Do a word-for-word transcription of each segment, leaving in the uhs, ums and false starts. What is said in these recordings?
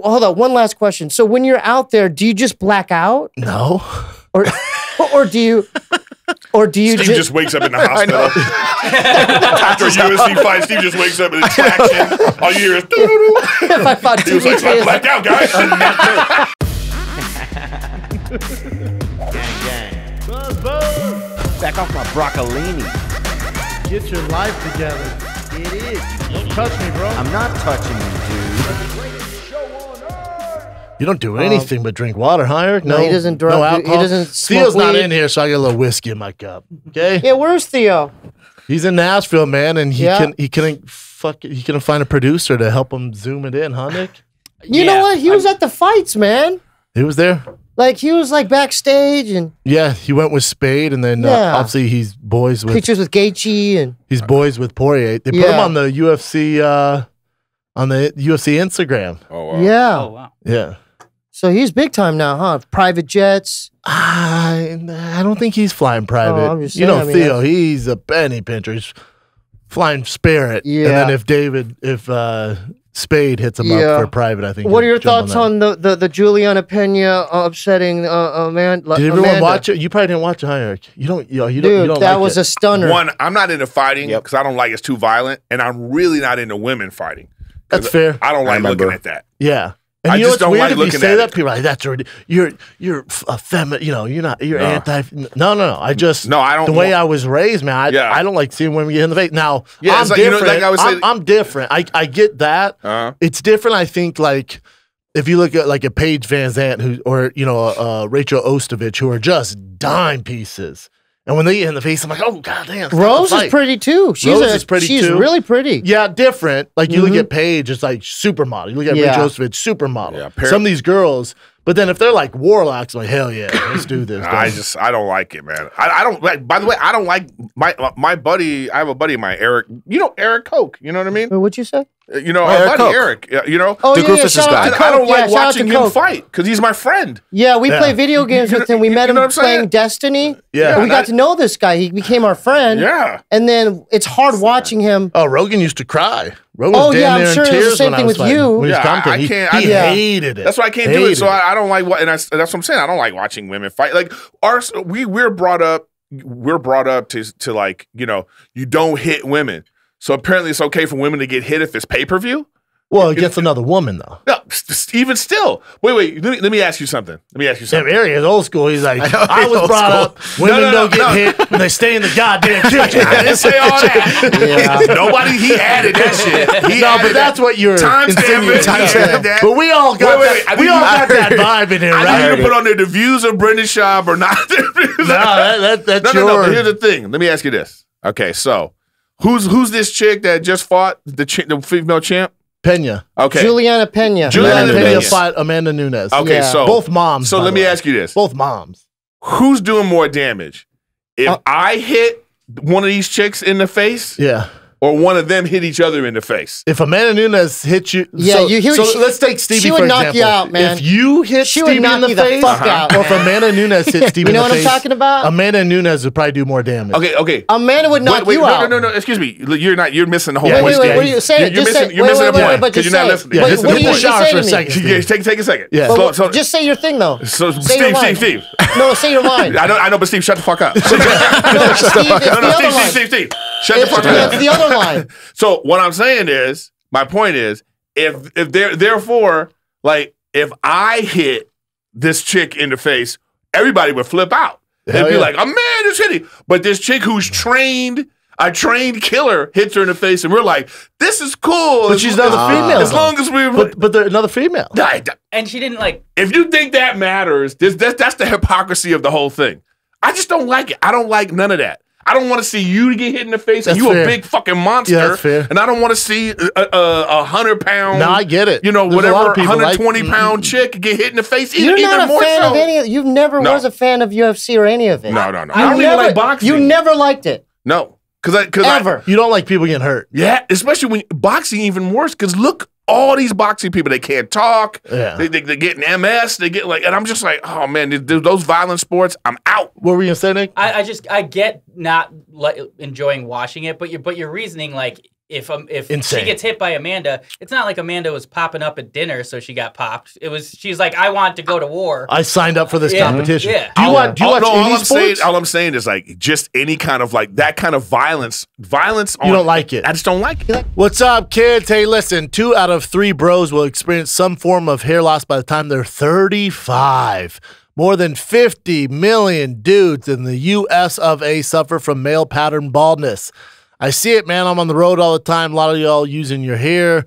Well, hold on, one last question. So when you're out there, do you just black out? No. Or or do you or do you Steve just, just wakes up in the hospital. After U S C fight, Steve just wakes up in his traction. All you hear is if I fought T V, he was like, I blacked out, guys. Gang, gang. Buzz, buzz. Back off my broccolini. Get your life together. It is. Don't touch me, bro. I'm not touching you, dude. You don't do anything um, but drink water, huh, Eric? No, no, he doesn't drink. No alcohol. He doesn't smoke Theo's weed. Not in here, so I get a little whiskey in my cup. Okay. Yeah, where's Theo? He's in Nashville, man, and he yeah. can he couldn't fuck he couldn't find a producer to help him zoom it in, huh, Nick? You yeah, know what? He was I'm, at the fights, man. He was there. Like he was like backstage and yeah, he went with Spade, and then yeah. uh, obviously he's boys with pictures with Gaethje and he's boys with Poirier. They yeah. put him on the U F C uh, on the U F C Instagram. Oh wow! Yeah. Oh wow! Yeah. So he's big time now, huh? Private jets. I, I don't think he's flying private. Oh, saying, you know, I mean, Theo, that's... he's a penny pincher. He's flying Spirit. Yeah. And then if David, if uh, Spade hits him yeah. up for private, I think. What are your thoughts on, on the, the the Juliana Pena upsetting uh, Amanda? Did everyone Amanda? watch it? You probably didn't watch it, huh, Eric? You don't. You know, you Dude, don't, you don't that like was it. a stunner. One, I'm not into fighting because yep. I don't like it's too violent, and I'm really not into women fighting. That's fair. I don't like I looking at that. Yeah. And I you just know don't weird like looking say at that, it. People are like, that's already, you're you're a feminist, you know, you're not, you're no. anti, no, no, no, I just, no, I don't the way want, I was raised, man, I, yeah. I don't like seeing women get in the face. Now, yeah, I'm, like, different. You know, like I was I'm, I'm different, I, I get that, uh-huh. It's different, I think, like, if you look at like a Paige Van Zant, who, or, you know, uh, Rachel Ostovich, who are just dime pieces. And when they get in the face, I'm like, oh, God damn. Rose is pretty, too. She's Rose a, is pretty, she's too. She's really pretty. Yeah, different. Like, you mm-hmm. look at Paige, it's like supermodel. You look at yeah. Rachel Ostovich, supermodel. Yeah, some of these girls, but then if they're like warlocks, I'm like, hell yeah, let's do this. I just, I don't like it, man. I, I don't, like, by the way, I don't like, my my buddy, I have a buddy of mine, Eric, you know, Eric Koch, you know what I mean? What'd you say? You know, oh, Eric, buddy, Eric, you know, oh, the yeah, Goofus yeah, guy. I don't yeah, like watching him fight because he's my friend. Yeah, we yeah. play video games you, with him. We you, met you him playing Destiny. Yeah, yeah we got I, to know this guy. He became our friend. Yeah, and then it's hard watching him. Oh, Rogan used to cry. Rogan oh yeah, I'm sure it's the same thing with fighting. you. Yeah, I, I he, can't. I he hated it. That's why I can't hated do it. So I, I don't like what, and I, that's what I'm saying. I don't like watching women fight. Like our, we we're brought up, we're brought up to to like you know, you don't hit women. So apparently it's okay for women to get hit if it's pay-per-view? Well, it gets another woman, though. No, even still. Wait, wait. Let me, let me ask you something. Let me ask you something. Eric is old school. He's like, I, know, I was brought school. up. Women no, no, don't no, get no. hit. They stay in the goddamn kitchen. I didn't say all that. Yeah. Nobody, he added that shit. He no, but that's that. what you're insinuating. Time time yeah. But we all got wait, wait, that, we all got that vibe in here, right? I need you to put on there the views of Brendan Schaub or not. no, that, that, that's no, your... No, no, no. Here's the thing. Let me ask you this. Okay, so... Who's who's this chick that just fought the ch the female champ? Pena. Okay. Juliana Pena. Juliana Pena fought Amanda Nunes. Okay, yeah. so both moms. So let me way. ask you this: both moms. Who's doing more damage? If uh, I hit one of these chicks in the face, yeah, or one of them hit each other in the face. If Amanda Nunes hit you, yeah, so, you hear. So she, let's take Stevie. She would for knock example. you out, man. If you hit she Stevie would knock in the you face, the fuck uh -huh. out, or if Amanda Nunes hit Stevie, you know in the what face, I'm talking about? Amanda Nunes would probably do more damage. Okay, okay. Amanda would knock wait, wait, you no, out. No, no, no. Excuse me. You're not. You're missing the whole wait, point. Wait, wait, wait. You're, saying, you're missing. Say, you're wait, missing wait, a wait, point because you're not listening. Just give me a shower for a second. Take take a second. Yeah. Just say your thing though. So Steve, Steve, Steve. No, say your line. I know, I know, but Steve, shut the fuck up. No, no, Steve, Steve, Steve, Steve. Shut the fuck up. The other line. So what I'm saying is, my point is, if if there therefore, like if I hit this chick in the face, everybody would flip out. Hell They'd be yeah. like, "Oh man, this hitting." But this chick who's trained, a trained killer, hits her in the face, and we're like, "This is cool." But she's another uh, female. As long as we, but, but they're another female. And she didn't like. If you think that matters, this that's, that's the hypocrisy of the whole thing. I just don't like it. I don't like none of that. I don't want to see you get hit in the face. That's and you fair. a big fucking monster. Yeah, that's fair. And I don't want to see a, a, a hundred pound. No, I get it. You know, There's whatever one hundred twenty like, pound chick get hit in the face. You're even not a more fan so. of any. You never no. was a fan of U F C or any of it. No, no, no. You I don't never, even like boxing. You never liked it. No, because because ever I, you don't like people getting hurt. Yeah, especially when boxing even worse. Because look. All these boxing people, they can't talk. Yeah. They, they, they get an M S. They get like, and I'm just like, oh man, dude, those violent sports, I'm out. What were you saying, Nick? I, I just, I get not like enjoying watching it, but your, but your reasoning, like, if um, if Insane. she gets hit by Amanda, it's not like Amanda was popping up at dinner, so she got popped. It was she's like, I want to go to war. I signed up for this yeah. competition. Yeah. Do you want? Do you oh, watch no, any all I'm sports? Saying, all I'm saying is like just any kind of like that kind of violence. Violence. You on, don't like it. I just don't like it. What's up, kids? Hey, listen. Two out of three bros will experience some form of hair loss by the time they're thirty-five. More than fifty million dudes in the U S of A suffer from male pattern baldness. I see it, man. I'm on the road all the time. A lot of y'all using your hair.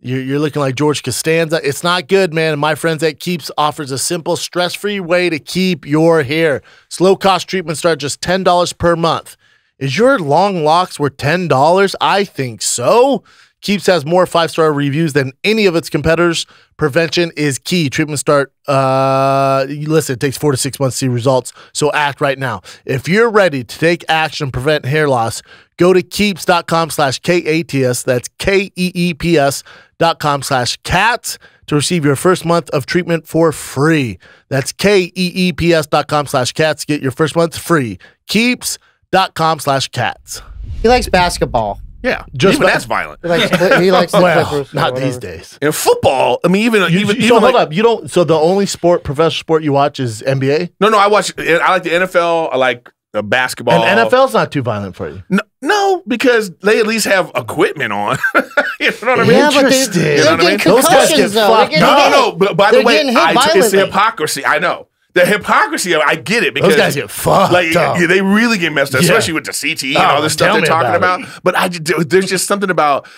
You're, you're looking like George Costanza. It's not good, man. And my friends at Keeps offers a simple, stress-free way to keep your hair. Its low-cost treatments start just ten dollars per month. Is your long locks worth ten dollars? I think so. Keeps has more five-star reviews than any of its competitors. Prevention is key. Treatments start, uh, listen, it takes four to six months to see results, so act right now. If you're ready to take action and prevent hair loss, go to keeps.com slash K A T S. That's K E E P S dot com slash K A T S to receive your first month of treatment for free. That's K E E P S dot com slash K A T S. Get your first month free. Keeps.com slash K A T S. He likes basketball. Yeah, just even that's violent. He likes, he likes well, not these days. In football, I mean, even you, even, you, even so like, hold up, you don't. So the only sport, professional sport, you watch is N B A. No, no, I watch. I like the N F L. I like the basketball. And N F L's not too violent for you. No, no, because they at least have equipment on. You know what I mean? Yeah, Interesting. They, you know what I mean? Those guys get fucked. No, no, no. But by the way, I, it's the hypocrisy. I know. The hypocrisy of it, I get it. Because those guys get fucked like, up. Yeah, they really get messed up, yeah. especially with the C T E oh, and all this stuff they're talking about. about. But I, there's just something about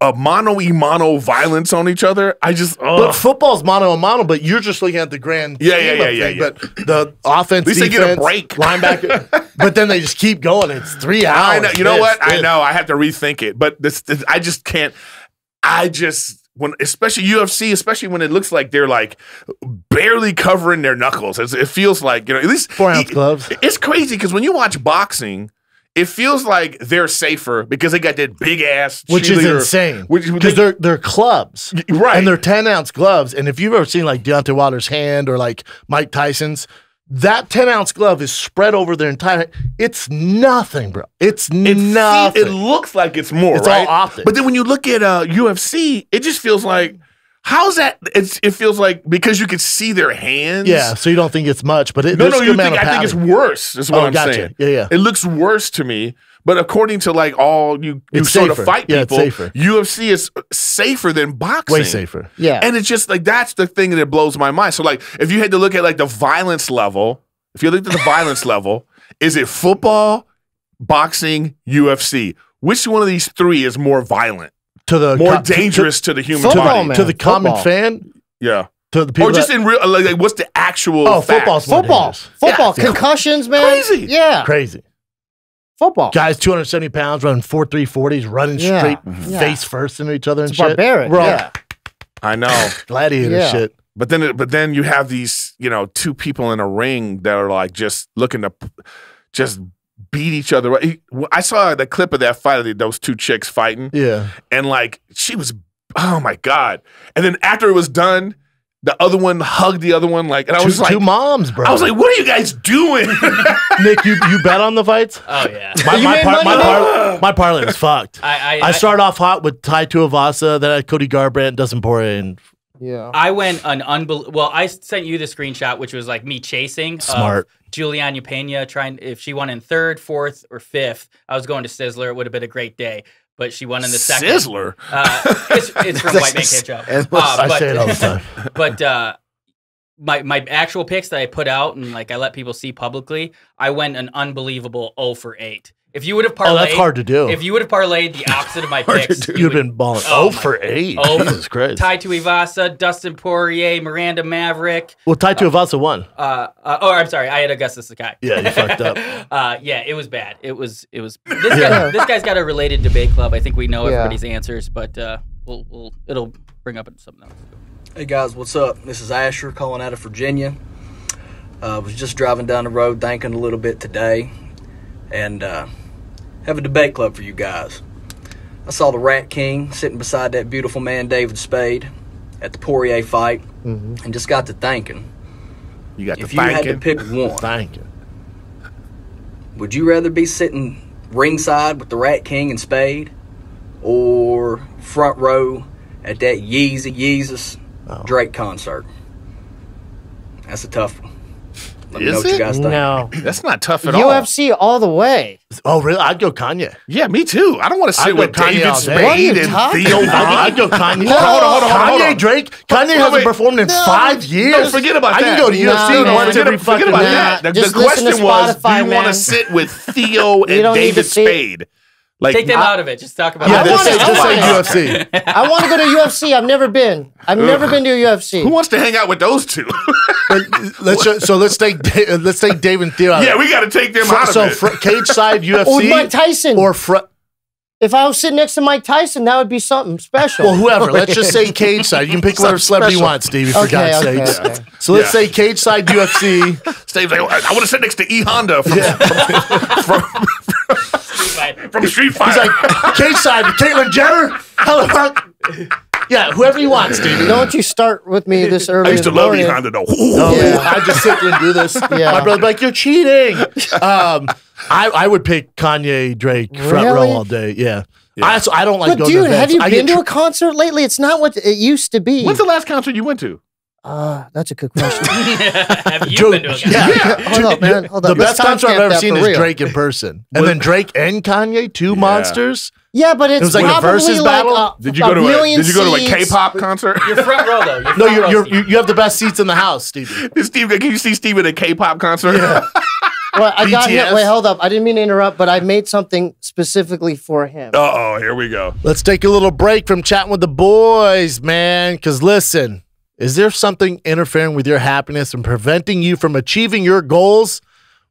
uh, mono-e-mono violence on each other. I just, ugh. But football's mono-e-mono, but you're just looking at the grand yeah, yeah, yeah, yeah, thing. Yeah. But the offense, defense, they get a break. Linebacker. But then they just keep going. It's three hours. I know. You know this, what? This. I know. I have to rethink it. But this, this I just can't. I just... When, especially U F C, especially when it looks like they're like barely covering their knuckles. It's, it feels like, you know, at least four ounce gloves. It's crazy because when you watch boxing, it feels like they're safer because they got that big ass cheerleader. Which is insane. Because they're, they're clubs. Right. And they're ten ounce gloves. And if you've ever seen like Deontay Wilder's hand or like Mike Tyson's, that ten ounce glove is spread over their entire. It's nothing, bro. It's, it's nothing. It looks like it's more, it's right? It's all optics. But then when you look at uh, U F C, it just feels like, how's that? It's, it feels like because you can see their hands. Yeah, so you don't think it's much, but it, no, no, you think I think it's worse. Is what oh, I'm gotcha. saying. Yeah, yeah. It looks worse to me. But according to like all you, you sort safer. of fight yeah, people, U F C is safer than boxing. Way safer. Yeah. And it's just like that's the thing that blows my mind. So like if you had to look at like the violence level, if you looked at the violence level, is it football, boxing, U F C? Which one of these three is more violent? To the more dangerous to, to the human football, body. Man. To the common football. fan? Yeah. To the people or just that, in real like, like what's the actual Oh, football's football. Football. Yeah. Concussions, man. Crazy. Yeah. Crazy. Football. Guys, two hundred seventy pounds, running four three forties, running yeah. straight yeah. face first into each other and it's shit. Barbaric. Bro. Yeah. I know. Gladiator yeah. shit. But then it, but then you have these, you know, two people in a ring that are like just looking to just beat each other. I saw the clip of that fight of those two chicks fighting. Yeah. And like she was, oh my God. And then after it was done, the other one hugged the other one, like, and I was two, like, two moms, bro. I was like, what are you guys doing? Nick, you, you bet on the fights? Oh, yeah. My, my, par my, par my parlay was fucked. I, I, I started I, off hot with Tai Tuivasa, then I had Cody Garbrandt, Dustin Poirier, and. Yeah. I went an unbelievable. Well, I sent you the screenshot, which was like me chasing. Smart. Of Juliana Pena trying, if she won in third, fourth, or fifth, I was going to Sizzler. It would have been a great day. But she won in the second. Sizzler? Uh, it's, it's from White Man Can't Jump. Uh, I but, say it all the time. But uh, my, my actual picks that I put out and like I let people see publicly, I went an unbelievable zero for eight. If you would have parlayed. Oh, that's hard to do. If you would have parlayed the opposite of my picks. You'd you have been balling. Oh, zero for eight. Oh, Jesus Christ. Tai Tuivasa, Dustin Poirier, Miranda Maverick. Well, Tai Tuivasa uh, won. Uh, uh, oh, I'm sorry. I had Augustus Sakai. Yeah, you fucked up. Uh, yeah, it was bad. It was. It was. This, yeah. guy, this guy's got a related debate club. I think we know yeah. everybody's answers, but uh, we'll, we'll it'll bring up something else. Hey, guys. What's up? This is Asher calling out of Virginia. I uh, was just driving down the road thinking a little bit today. And, uh... have a debate club for you guys. I saw the Rat King sitting beside that beautiful man David Spade at the Poirier fight, mm-hmm. and just got to thinking. You got to thinking. If you had to pick one, thinking. Would you rather be sitting ringside with the Rat King and Spade, or front row at that Yeezy Yeezus oh. Drake concert? That's a tough one. Let me Is know what it? You guys think. No. That's not tough at U F C all. U F C all the way. Oh, really? I'd go Kanye. Yeah, me too. I don't want to say what David Spade and Theo Von. I'd go Kanye. No. Hold on, hold on, hold on. Hold on. Kanye Drake. Kanye wait, hasn't wait. performed in no. five years. No, forget about I that. I can go to U F C no, once every fucking Forget about that. that. The, the question Spotify, was, do you want to sit with Theo and David Spade? Like, take them I, out of it. Just talk about yeah, it. Just say U F C. I want to go to U F C. I've never been. I've Ugh. never been to a U F C. Who wants to hang out with those two? let's show, so let's take let's take Dave and Theo out. Yeah, we got to take them Fr- out so of it. So cage side U F C or Mike Tyson or front. If I was sitting next to Mike Tyson, that would be something special. Well, whoever. Let's just say cage side. You can pick whatever celebrity you want, Stevie, for okay, God's okay, sakes. Okay. So let's yeah. say cage side U F C. Steve's like, I, I want to sit next to E. Honda from. Yeah. from, from, from, from From Street Fighter. He's like, cage side, Caitlyn Jenner? Hello, yeah, whoever you want, Stevie. Don't you start with me this early. I used to love you, Honda, though. Oh, yeah. I just sit there and do this. Yeah. My brother's like, you're cheating. Um, I, I would pick Kanye, Drake, really? front row all day. Yeah. yeah. I, so I don't like but going dude, to events. Have you I been to tr- a concert lately? It's not what it used to be. When's the last concert you went to? Uh, that's a good question. Have you Joe, been doing yeah. yeah. Hold up, man. Hold up. The best concert I've ever seen is real. Drake in person. And then Drake and Kanye, two yeah. monsters. Yeah, but it's it was like probably a versus like battle. A, did you go to a, a Did you go to a K-pop concert? You're front row though. You're no, you're, row, you're, you you have the best seats in the house, Steve. Steve, can you see Steve at a K-pop concert? Yeah. Well, I got him. Wait, hold up. I didn't mean to interrupt, but I made something specifically for him. Uh-oh, here we go. Let's take a little break from chatting with the boys, man, because listen. Is there something interfering with your happiness and preventing you from achieving your goals?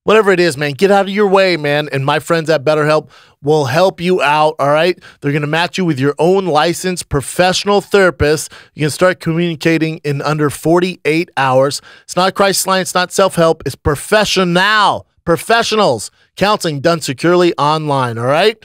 Whatever it is, man, get out of your way, man. And my friends at BetterHelp will help you out, all right? They're going to match you with your own licensed professional therapist. You can start communicating in under forty-eight hours. It's not a crisis line. It's not self-help. It's professional. Professionals. Counseling done securely online, all right?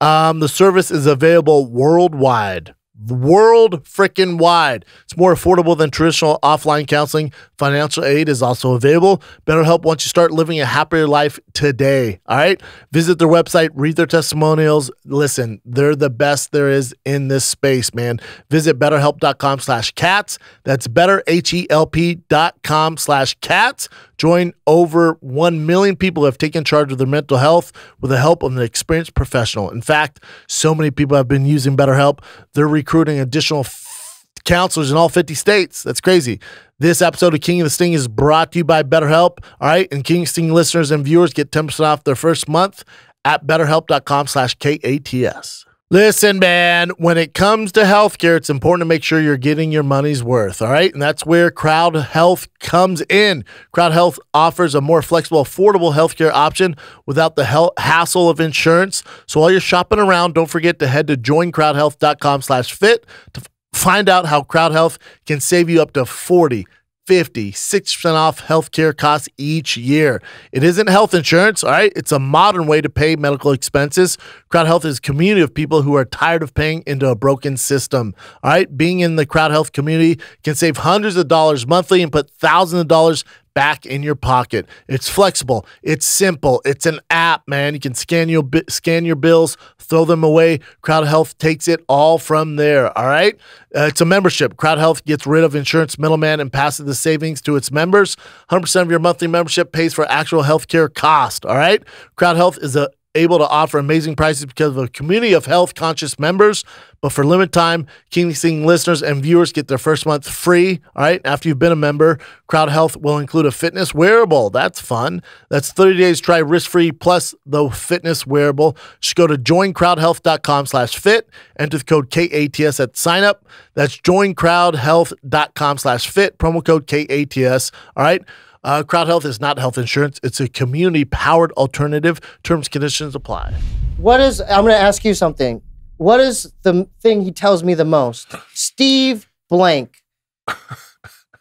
Um, the service is available worldwide. World freaking wide. It's more affordable than traditional offline counseling. Financial aid is also available. BetterHelp wants you to start living a happier life today. All right. Visit their website, read their testimonials. Listen, they're the best there is in this space, man. Visit betterhelp.com slash cats. That's better H E L P dot com slash cats. Join over one million people who have taken charge of their mental health with the help of an experienced professional. In fact, so many people have been using BetterHelp. They're recruiting additional f- counselors in all fifty states. That's crazy. This episode of King and the Sting is brought to you by BetterHelp. All right. And King and Sting listeners and viewers get ten percent off their first month at betterhelp.com slash K A T S. Listen, man, when it comes to healthcare, it's important to make sure you're getting your money's worth, all right? And that's where CrowdHealth comes in. CrowdHealth offers a more flexible, affordable healthcare option without the hell- hassle of insurance. So while you're shopping around, don't forget to head to join crowd health dot com slash fit to f- find out how CrowdHealth can save you up to forty, fifty, sixty percent off healthcare costs each year. It isn't health insurance, all right? It's a modern way to pay medical expenses. CrowdHealth is a community of people who are tired of paying into a broken system, all right? Being in the CrowdHealth community can save hundreds of dollars monthly and put thousands of dollars back in your pocket. It's flexible. It's simple. It's an app, man. You can scan your scan your bills, throw them away. CrowdHealth takes it all from there, all right? Uh, it's a membership. CrowdHealth gets rid of insurance middleman and passes the savings to its members. one hundred percent of your monthly membership pays for actual healthcare cost, all right? CrowdHealth is a able to offer amazing prices because of a community of health-conscious members. But for limited time, King and Sting listeners and viewers get their first month free. All right, after you've been a member, CrowdHealth will include a fitness wearable. That's fun. That's thirty days to try risk-free plus the fitness wearable. Just go to join crowd health dot com slash fit. Enter the code K A T S at sign-up. That's join crowd health dot com slash fit. Promo code K A T S. All right. Uh, CrowdHealth is not health insurance. It's a community-powered alternative. Terms, conditions apply. What is, I'm going to ask you something. What is the thing he tells me the most? Steve blank.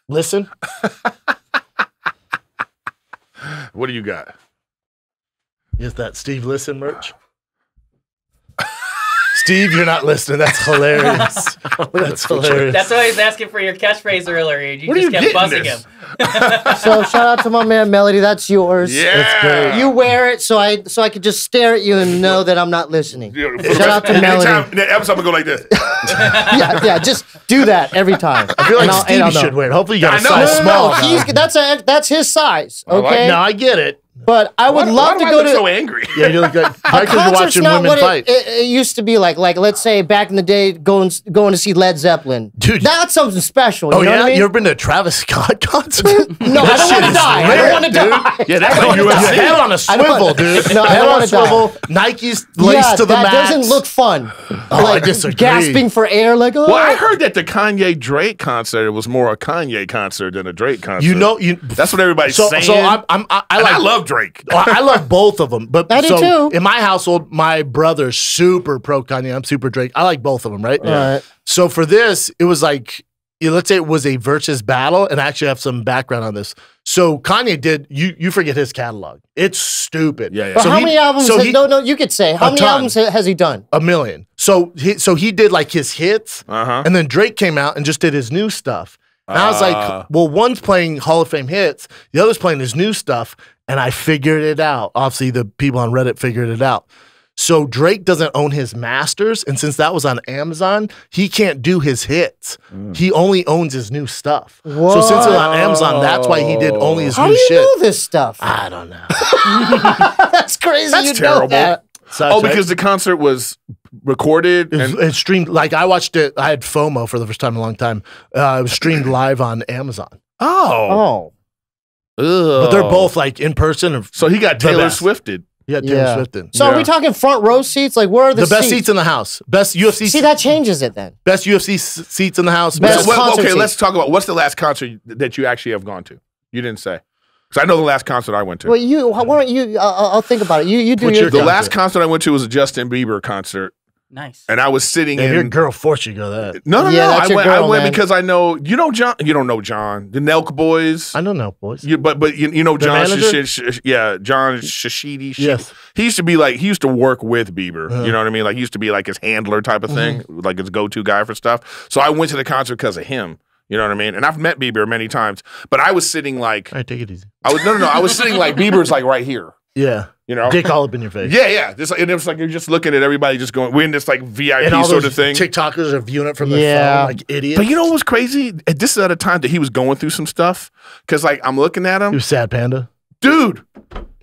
Listen. What do you got? Is that Steve Listen merch? Steve, you're not listening. That's hilarious. That's hilarious. That's why I was asking for your catchphrase earlier. You what just kept buzzing him. So shout out to my man Melody. That's yours. Yeah. That's great. You wear it so I so I could just stare at you and know that I'm not listening. Yeah, shout out to Melody. Time, that episode, I'm gonna go like this. yeah, yeah, just do that every time. I feel like Steve should wear it. Hopefully you got yeah, a size small. No, no, no. He's, that's a, that's his size. Okay. Like, no, I get it. But I would why, love why do to I go look to. So angry. Yeah, you look like because you're watching not women what fight. It, it, it used to be like, like let's say back in the day, going going to see Led Zeppelin. Dude, that's something special. You oh know yeah, what I mean? You ever been to a Travis Scott concert? No, I don't want to die. I don't want to die. Yeah, that's like your head on a swivel, dude. No, head on a swivel. Nikes laced yeah, to the max. That doesn't look fun. Oh, like I disagree. Gasping for air, like oh. Well, I heard that the Kanye Drake concert was more a Kanye concert than a Drake concert. You know, you that's what everybody's saying. So I'm I like love. Drake. Well, I love both of them. But I do so too. In my household, my brother's super pro Kanye. I'm super Drake. I like both of them, right? Yeah. Right. So for this, it was like, you know, let's say it was a versus battle, and I actually have some background on this. So Kanye did, you you forget his catalog. It's stupid. Yeah, yeah. But so how he, many albums, so has, he, no, no, you could say, how many ton. albums has he done? A million. So he, so he did like his hits, uh-huh. and then Drake came out and just did his new stuff. And uh, I was like, well, one's playing Hall of Fame hits, the other's playing his new stuff, and I figured it out. Obviously, the people on Reddit figured it out. So Drake doesn't own his masters, and since that was on Amazon, he can't do his hits. Mm. He only owns his new stuff. Whoa. So since it was on Amazon, that's why he did only his How new shit. How do you shit. know this stuff? I don't know. That's crazy. That's you terrible. Know that. Such, oh, because right? the concert was recorded and it, it streamed. Like I watched it. I had FOMO for the first time in a long time. Uh, it was streamed live on Amazon. Oh, oh, Ew. But they're both like in person. So he got Taylor Swifted. Yeah, Taylor yeah. Swifted. So yeah. are we talking front row seats? Like where are the, the best seats? seats in the house? Best U F C. See, that changes it then. Best U F C seats in the house. Best best well, okay, seats. Let's talk about what's the last concert that you actually have gone to. You didn't say. Because I know the last concert I went to. Well, you, why don't you, uh, I'll think about it. You, you do What's your, your The concert? last concert I went to was a Justin Bieber concert. Nice. And I was sitting Damn, in. Your girl forced you to go to that. No, no, yeah, no. I went, girl, I went because I know, you know John, you don't know John. The Nelk Boys. I know Nelk Boys. You, but but you, you know John, Sh Sh Sh yeah, John Shashidi. Sh yes. He used to be like, he used to work with Bieber. Uh, you know what I mean? Like he used to be like his handler type of thing, mm-hmm. like his go-to guy for stuff. So I went to the concert because of him. You know what I mean? And I've met Bieber many times, but I was sitting like. All right, take it easy. I was no, no, no. I was sitting like Bieber's like right here. Yeah. You know, dick all up in your face. Yeah, yeah. Just like, and it was like you're just looking at everybody, just going. We're in this like V I P sort of thing. TikTokers are viewing it from their yeah. phone, like idiots. But you know what was crazy? This is at a time that he was going through some stuff, because like I'm looking at him. He was sad panda, dude.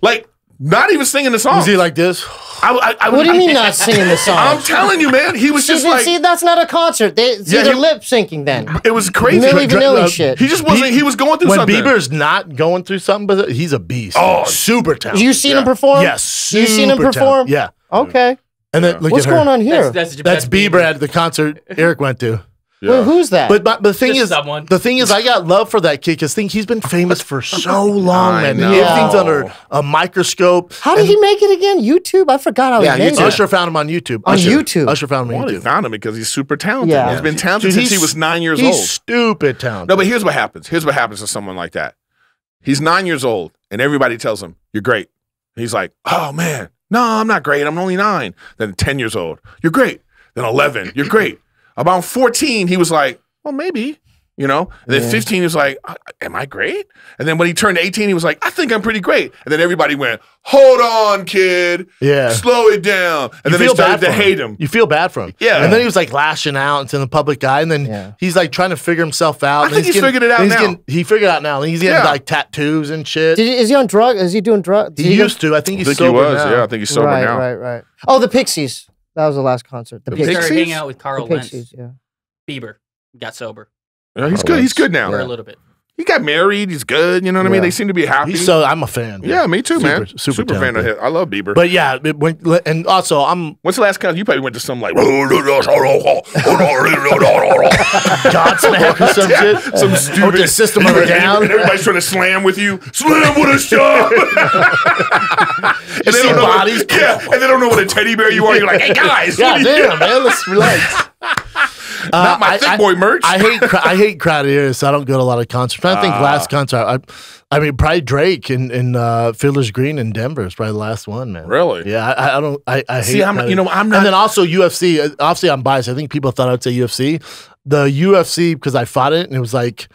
Like. Not even singing the song. Was he like this? I, I, I, what do you I, mean not singing the song? I'm telling you, man. He was just see, like... See, that's not a concert. They, it's yeah, either he, lip syncing then. It was crazy. Milli Vanilli uh, shit. He just wasn't... He, he was going through when something. When Bieber's not going through something, but he's a beast. Oh, super talented. You seen yeah. him perform? Yes. Yeah, you seen him perform? Yeah. Okay. And then, yeah. look What's at going on here? That's, that's, that's Bieber, Bieber at the concert Eric went to. Yeah. Well, who's that? But, but the thing Just is, someone. the thing is, I got love for that kid because think he's been famous for so long, man. Everything's under a microscope. How did he make it again? YouTube? I forgot how yeah, he made it. Usher found him on YouTube. On Usher. YouTube, Usher found him on well, YouTube. He found him because he's super talented. Yeah. He's been talented Dude, since he was nine years he's old. He's stupid talented. No, but here's what happens. Here's what happens to someone like that. He's nine years old, and everybody tells him, "You're great." And he's like, "Oh man, no, I'm not great. I'm only nine." Then ten years old, "You're great." Then eleven, "You're great." About fourteen, he was like, well, maybe, you know? And then yeah. fifteen, he was like, am I great? And then when he turned eighteen, he was like, I think I'm pretty great. And then everybody went, hold on, kid. Yeah. Slow it down. And you then they started to hate him. him. You feel bad for him. Yeah. And then he was like lashing out into the public eye. And then yeah. he's like trying to figure himself out. I and think he's, he's getting, figured it out he's now. Getting, he figured it out now. And he's getting yeah. like tattoos and shit. Did he, is he on drugs? Is he doing drugs? He, he used to. I think he's I think sober he was. Now. Yeah, I think he's sober right, now. Right, right, right. Oh, the Pixies. That was the last concert. The, the Pixies? Started hanging out with Carl Lentz. Yeah. Bieber got sober. Yeah, he's Carl good. Lentz. He's good now. For yeah. a little bit. He got married. He's good. You know what yeah. I mean? They seem to be happy. He's so I'm a fan. Yeah, yeah me too, super, man. Super, super fan of him. I love Bieber. But yeah, it went, and also I'm. When's the last concert you probably went to? Some like Godsmack or some yeah, shit. Some stupid with the system of a down. And everybody's trying to slam with you. Slam with a shot. and, they don't know bodies? What, yeah, and they don't know what a teddy bear you are. You're like, hey guys. Yeah, damn, man. Let's relax. Uh, Not my I, thick I, boy merch. I hate I hate crowded areas, so I don't go to a lot of concerts. I uh, think last concert, I I mean, probably Drake in, in uh, Fiddler's Green in Denver is probably the last one, man. Really? Yeah, I, I don't. I, I hate. See, I'm you know I'm not. And then also U F C. Obviously, I'm biased. I think people thought I'd say U F C. The U F C, because I fought it, and it was like,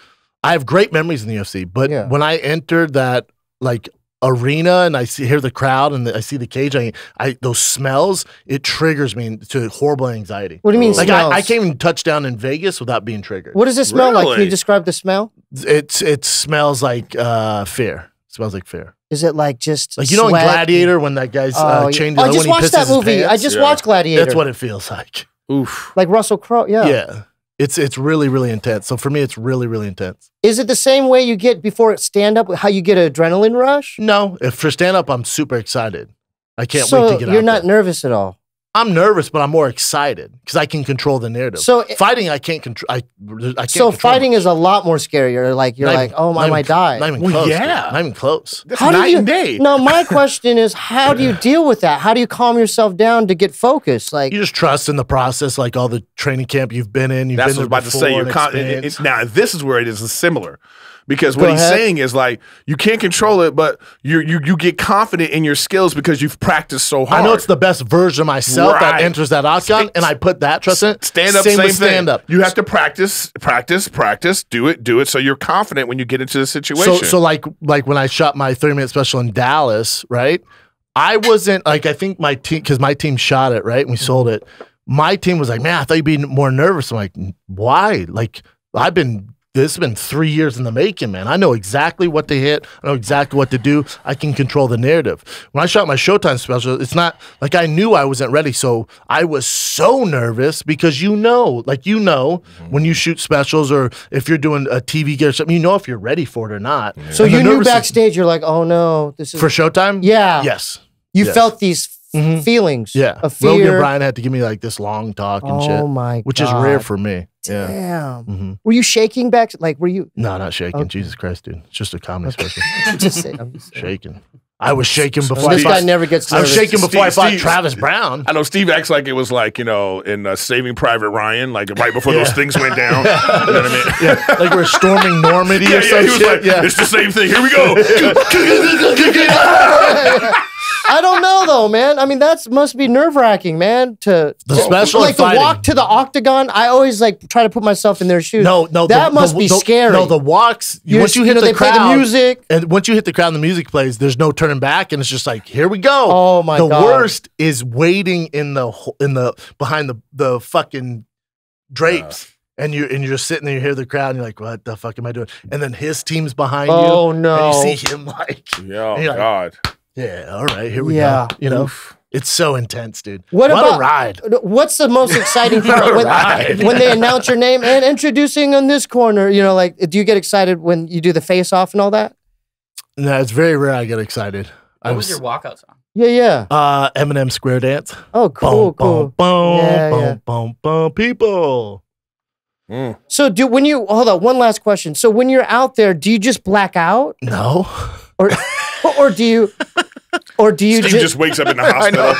I have great memories in the U F C, but yeah. when I entered that like arena and I see hear the crowd and the, I see the cage, I, I those smells, it triggers me to horrible anxiety. What do you mean? Like I, I can't even touch down in Vegas without being triggered. What does it smell really? like? Can you describe the smell? It's it smells like uh, fear. It smells like fear. Is it like just like you sweat? know in Gladiator when that guy's oh, uh, chained? Yeah. Oh, I just watched that movie. I just yeah. watched Gladiator. That's what it feels like. Oof. Like Russell Crowe. Yeah. Yeah. It's it's really, really intense. So for me, it's really, really intense. Is it the same way you get before stand-up, how you get an adrenaline rush? No. If for stand-up, I'm super excited. I can't so wait to get out So you're not there. nervous at all? I'm nervous, but I'm more excited because I can control the narrative. So Fighting, I can't, contr I, I can't so control. So fighting much. is a lot more scarier. Like You're not like, even, oh, I might die. Not even well, close. Yeah. Dude. Not even close. That's how night do you, and day. No, my question is, how do you deal with that? How do you calm yourself down to get focused? Like You just trust in the process, like all the training camp you've been in. You've that's been what I was about to say. You're con it, it, now, this is where it is similar. Because what Go he's ahead. saying is like, you can't control it, but you you you get confident in your skills because you've practiced so hard. I know it's the best version of myself right. that enters that octagon, and I put that trust in. Stand up, same, same thing. Stand up. You have to practice, practice, practice. Do it, do it. So you're confident when you get into the situation. So, so like like when I shot my thirty minute special in Dallas, right? I wasn't like I think my team because my team shot it right and we sold it. My team was like, man, I thought you'd be more nervous. I'm like, why? Like I've been. This has been three years in the making, man. I know exactly what to hit. I know exactly what to do. I can control the narrative. When I shot my Showtime special, it's not like I knew I wasn't ready. So I was so nervous because you know, like you know, mm-hmm. when you shoot specials or if you're doing a T V gig or something, you know if you're ready for it or not. Yeah. So and you knew backstage, you're like, oh no, this is for Showtime. Yeah. Yes. You yes. felt these mm-hmm. feelings. Yeah. Of fear. Logan Bryan had to give me like this long talk and oh shit. Oh my God. Which is rare for me. Yeah. Damn. Mm-hmm. Were you shaking back? Like, were you? No, not shaking. Okay. Jesus Christ, dude. It's just a comedy special. I'm just saying. I'm just saying. Shaking. I was shaking before. This I guy never gets nervous. I was shaking before Steve, I fought Steve, Travis Brown. I know Steve acts like it was like, you know, in uh, Saving Private Ryan, like right before yeah. those things went down. You know what I mean? Yeah. Like we're storming Normandy yeah, or yeah, something. Like, yeah. It's the same thing. Here we go. I don't know though, man. I mean, that's must be nerve wracking, man. To the special, like the walk to the octagon. I always like try to put myself in their shoes. No, no, that the, must the, be the, scary. No, the walks. You're, once you hit you know, the they crowd, play the music, and once you hit the crowd, and the music plays. There's no turning back, and it's just like, here we go. Oh my! The God. worst is waiting in the in the behind the the fucking drapes. Uh. And you and you're sitting there, you hear the crowd, and you're like, "What the fuck am I doing?" And then his team's behind oh, you. Oh no! And you see him like, "Oh like, God, yeah, all right, here we yeah. go." You know, Oof. it's so intense, dude. What, what about, a ride! What's the most exciting part when, ride. when they announce your name and introducing on this corner? You know, like, do you get excited when you do the face off and all that? No, it's very rare I get excited. What I was, was your walkout song? Yeah, yeah. Uh, Eminem Square Dance. Oh, cool, boom, cool. Boom, boom, yeah, boom, yeah. boom, boom, boom, people. Mm. So do when you hold on one last question. So when you're out there, do you just black out? No, or or do you or do you Steve just, just wakes up in the hospital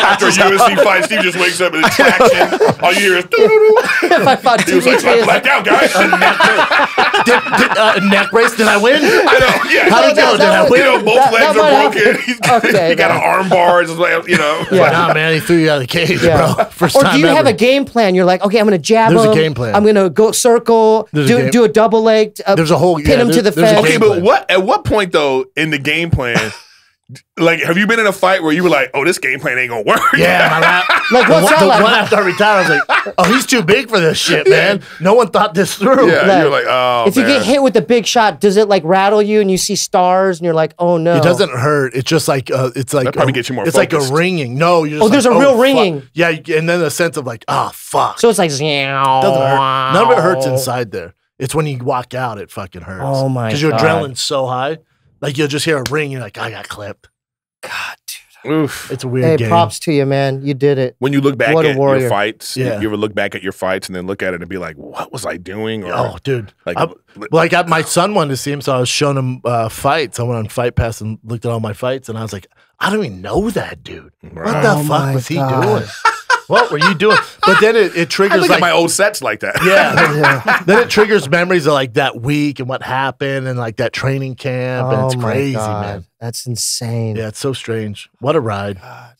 after a U S C fight? Steve just wakes up in the traction. All you hear is doo -doo -doo. If I fought T V, like, I blacked out, guys. did, did, uh, neck race? Did I win? I know. Yeah. How no, did go? Did I win? You know, both that, legs that are broken. He's, okay, he got an arm bar. Like, you know. Yeah. Like, nah, man, he threw you out of the cage, yeah. bro. First or time do you ever. have a game plan? You're like, okay, I'm gonna jab There's him. There's a game plan. I'm gonna go circle, there's do a do a double leg. Uh, there's a whole pin yeah, him to the fence. Okay, but plan. what? At what point though in the game plan? Like, have you been in a fight where you were like, "Oh, this game plan ain't gonna work"? Yeah, my lap. Like, what's the, the like? one after I retired, I was like, "Oh, he's too big for this shit, man." No one thought this through. Yeah, like, you're like, "Oh." If man. you get hit with a big shot, does it like rattle you and you see stars and you're like, "Oh no"? It doesn't hurt. It's just like uh, it's like that probably gets you more. It's focused. like a ringing. No, you're just oh, there's like, a real oh, ringing. Fuck. Yeah, and then a sense of like, "Ah, oh, fuck." So it's like, doesn't hurt. None of it hurts inside there. It's when you walk out, it fucking hurts. Oh my god, because your adrenaline's so high. Like, you'll just hear a ring, you're like, I got clipped. God, dude. Oof. It's a weird hey, game. props to you, man. You did it. When you look back at warrior. your fights, yeah. you, you ever look back at your fights and then look at it and be like, what was I doing? Or, oh, dude. Like, I, like I, my son wanted to see him, so I was showing him uh, fights. I went on Fight Pass and looked at all my fights, and I was like, I don't even know that dude. Right. What the oh fuck was God. he doing? what were you doing? But then it, it triggers. I look like, at my old sets like that. Yeah, yeah. Then it triggers memories of like that week and what happened and like that training camp. Oh, and it's crazy, God. man. That's insane. Yeah, it's so strange. What a ride. God.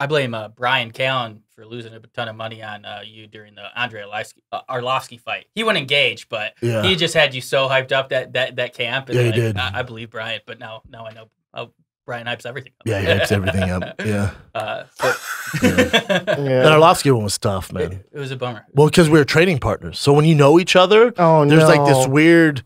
I blame uh, Bryan Callen for losing a ton of money on uh, you during the Andre Arlovsky, uh, Arlovsky fight. He wouldn't engage, but yeah. he just had you so hyped up that that, that camp. And yeah, he like, did. I, I believe Bryan, but now now I know uh, Bryan hypes everything up. Yeah, he hypes everything up. Yeah. Uh, but yeah. yeah. That Arlovsky one was tough, man. It, it was a bummer. Well, because we were trading partners. So when you know each other, oh, there's no. like this weird...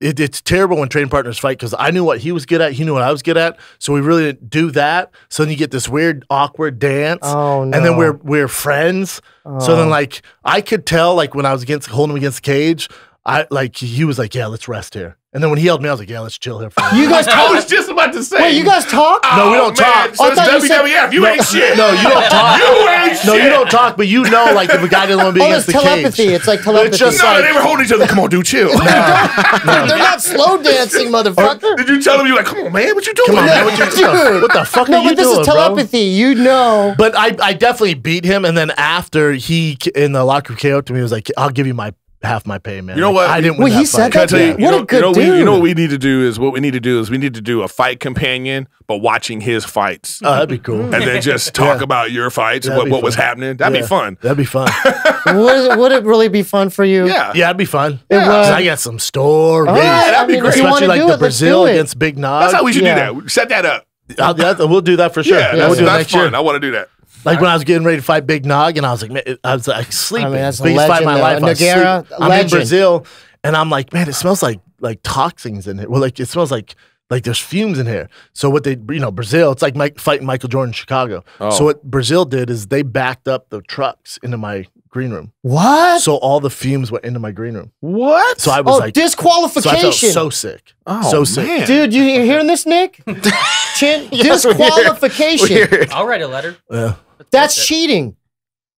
It, it's terrible when trading partners fight because I knew what he was good at. He knew what I was good at. So we really didn't do that. So then you get this weird, awkward dance. Oh, no. And then we're we're friends. Oh. So then, like, I could tell, like, when I was against holding him against the cage, I like he was like, yeah, let's rest here. And then when he held me, I was like, yeah, let's chill here for a minute. You guys talk? I was just about to say. Wait, you guys talk? No, we don't oh, talk. So it's W W F. You no, ain't shit. No, you don't talk. You ain't shit. No, you don't talk, but you know, like, if a guy didn't want to be oh, against the telepathy. cage. It's like telepathy. It's just no, like, they were holding each other. Come on, dude, chill. No, no. They're not slow dancing, motherfucker. Did you tell them, you like, come on, man, what you doing? Come on, man, what you doing? What the fuck no, are you doing, No, but this is telepathy. Bro? You know. But I, I definitely beat him, and then after he, in the locker room, K O'd to me, he was like, I'll give you my half my pay, man. You know what? I didn't win well, that fight. That to you, you what know, a good you know, dude. We, you know what we need to do is what we need to do is we need to do a fight companion, but watching his fights. Oh, that'd be cool. And then just talk yeah. about your fights, that'd what, what was happening. That'd yeah. be fun. That'd be fun. would, it, would it really be fun for you? Yeah. Yeah, it'd be fun. It yeah. would. I got some stories. Right, that'd I mean, be great. Especially like the it, Brazil against Big Nog. That's how we should yeah. do that. Set that up. I'll, that, we'll do that for sure. Yeah, yeah, we'll do next year. I want to do that. Like when I was getting ready to fight Big Nog, and I was like, man, I was like sleeping. I mean, that's biggest fight of my life. Nogueira, I'm legend. in Brazil, and I'm like, man, it smells like like toxins in here. Well, like it smells like like there's fumes in here. So what they, you know, Brazil, it's like Mike, fighting Michael Jordan in Chicago. Oh. So what Brazil did is they backed up the trucks into my green room. What? So all the fumes went into my green room. What? So I was oh, like disqualification. So I felt so sick. Oh, so sick. Man. Dude, you hearing this, Nick? Chin, disqualification. Weird. Weird. I'll write a letter. Yeah. That's, That's cheating.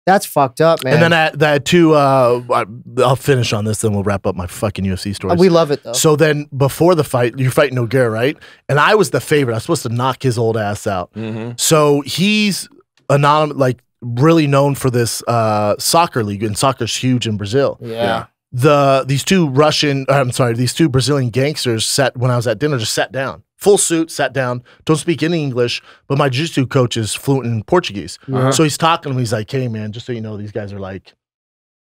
That's fucked up, man. And then I, that too, uh, I, I'll finish on this, then we'll wrap up my fucking U F C stories. We love it, though. So then before the fight, you're fighting Nogueira, right? And I was the favorite. I was supposed to knock his old ass out. Mm-hmm. So he's anonymous, like really known for this uh, soccer league, and soccer's huge in Brazil. Yeah. yeah. The These two Russian, I'm sorry, these two Brazilian gangsters sat, when I was at dinner, just sat down. Full suit, sat down, don't speak any English, but my jiu-jitsu coach is fluent in Portuguese. Uh-huh. So he's talking to me, he's like, hey, man, just so you know, these guys are like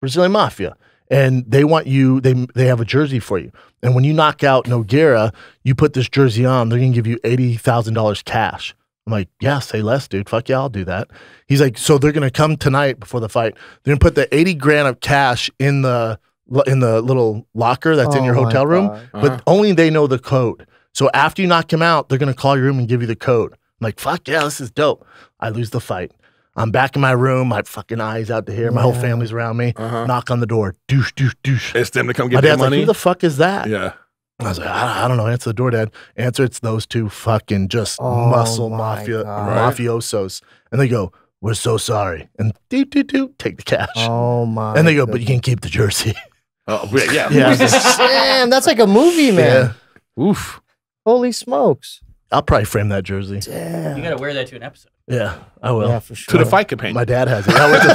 Brazilian mafia. And they want you, they they have a jersey for you. And when you knock out Nogueira, you put this jersey on, they're going to give you eighty thousand dollars cash. I'm like, yeah, say less, dude. Fuck yeah, I'll do that. He's like, so they're going to come tonight before the fight. They're going to put the eighty grand of cash in the, in the little locker that's oh in your hotel room. Uh-huh. But only they know the code. So after you knock him out, they're going to call your room and give you the code. I'm like, fuck yeah, this is dope. I lose the fight. I'm back in my room. My fucking eyes out to here. My yeah. whole family's around me. Uh-huh. Knock on the door. Douche, douche, douche. It's them to come get their money? My dad's like, who the fuck is that? Yeah. I was like, I, I don't know. Answer the door, Dad. Answer, it's those two fucking just oh muscle mafia God. mafiosos. And they go, we're so sorry. And do, do, do, take the cash. Oh, my. And they go, but you can keep the jersey. Oh, yeah. yeah. Damn, that's like a movie, man. Yeah. Oof. Holy smokes. I'll probably frame that jersey. Damn. You got to wear that to an episode. Yeah, I will. Yeah, for sure. To the fight campaign. My dad has it. I went to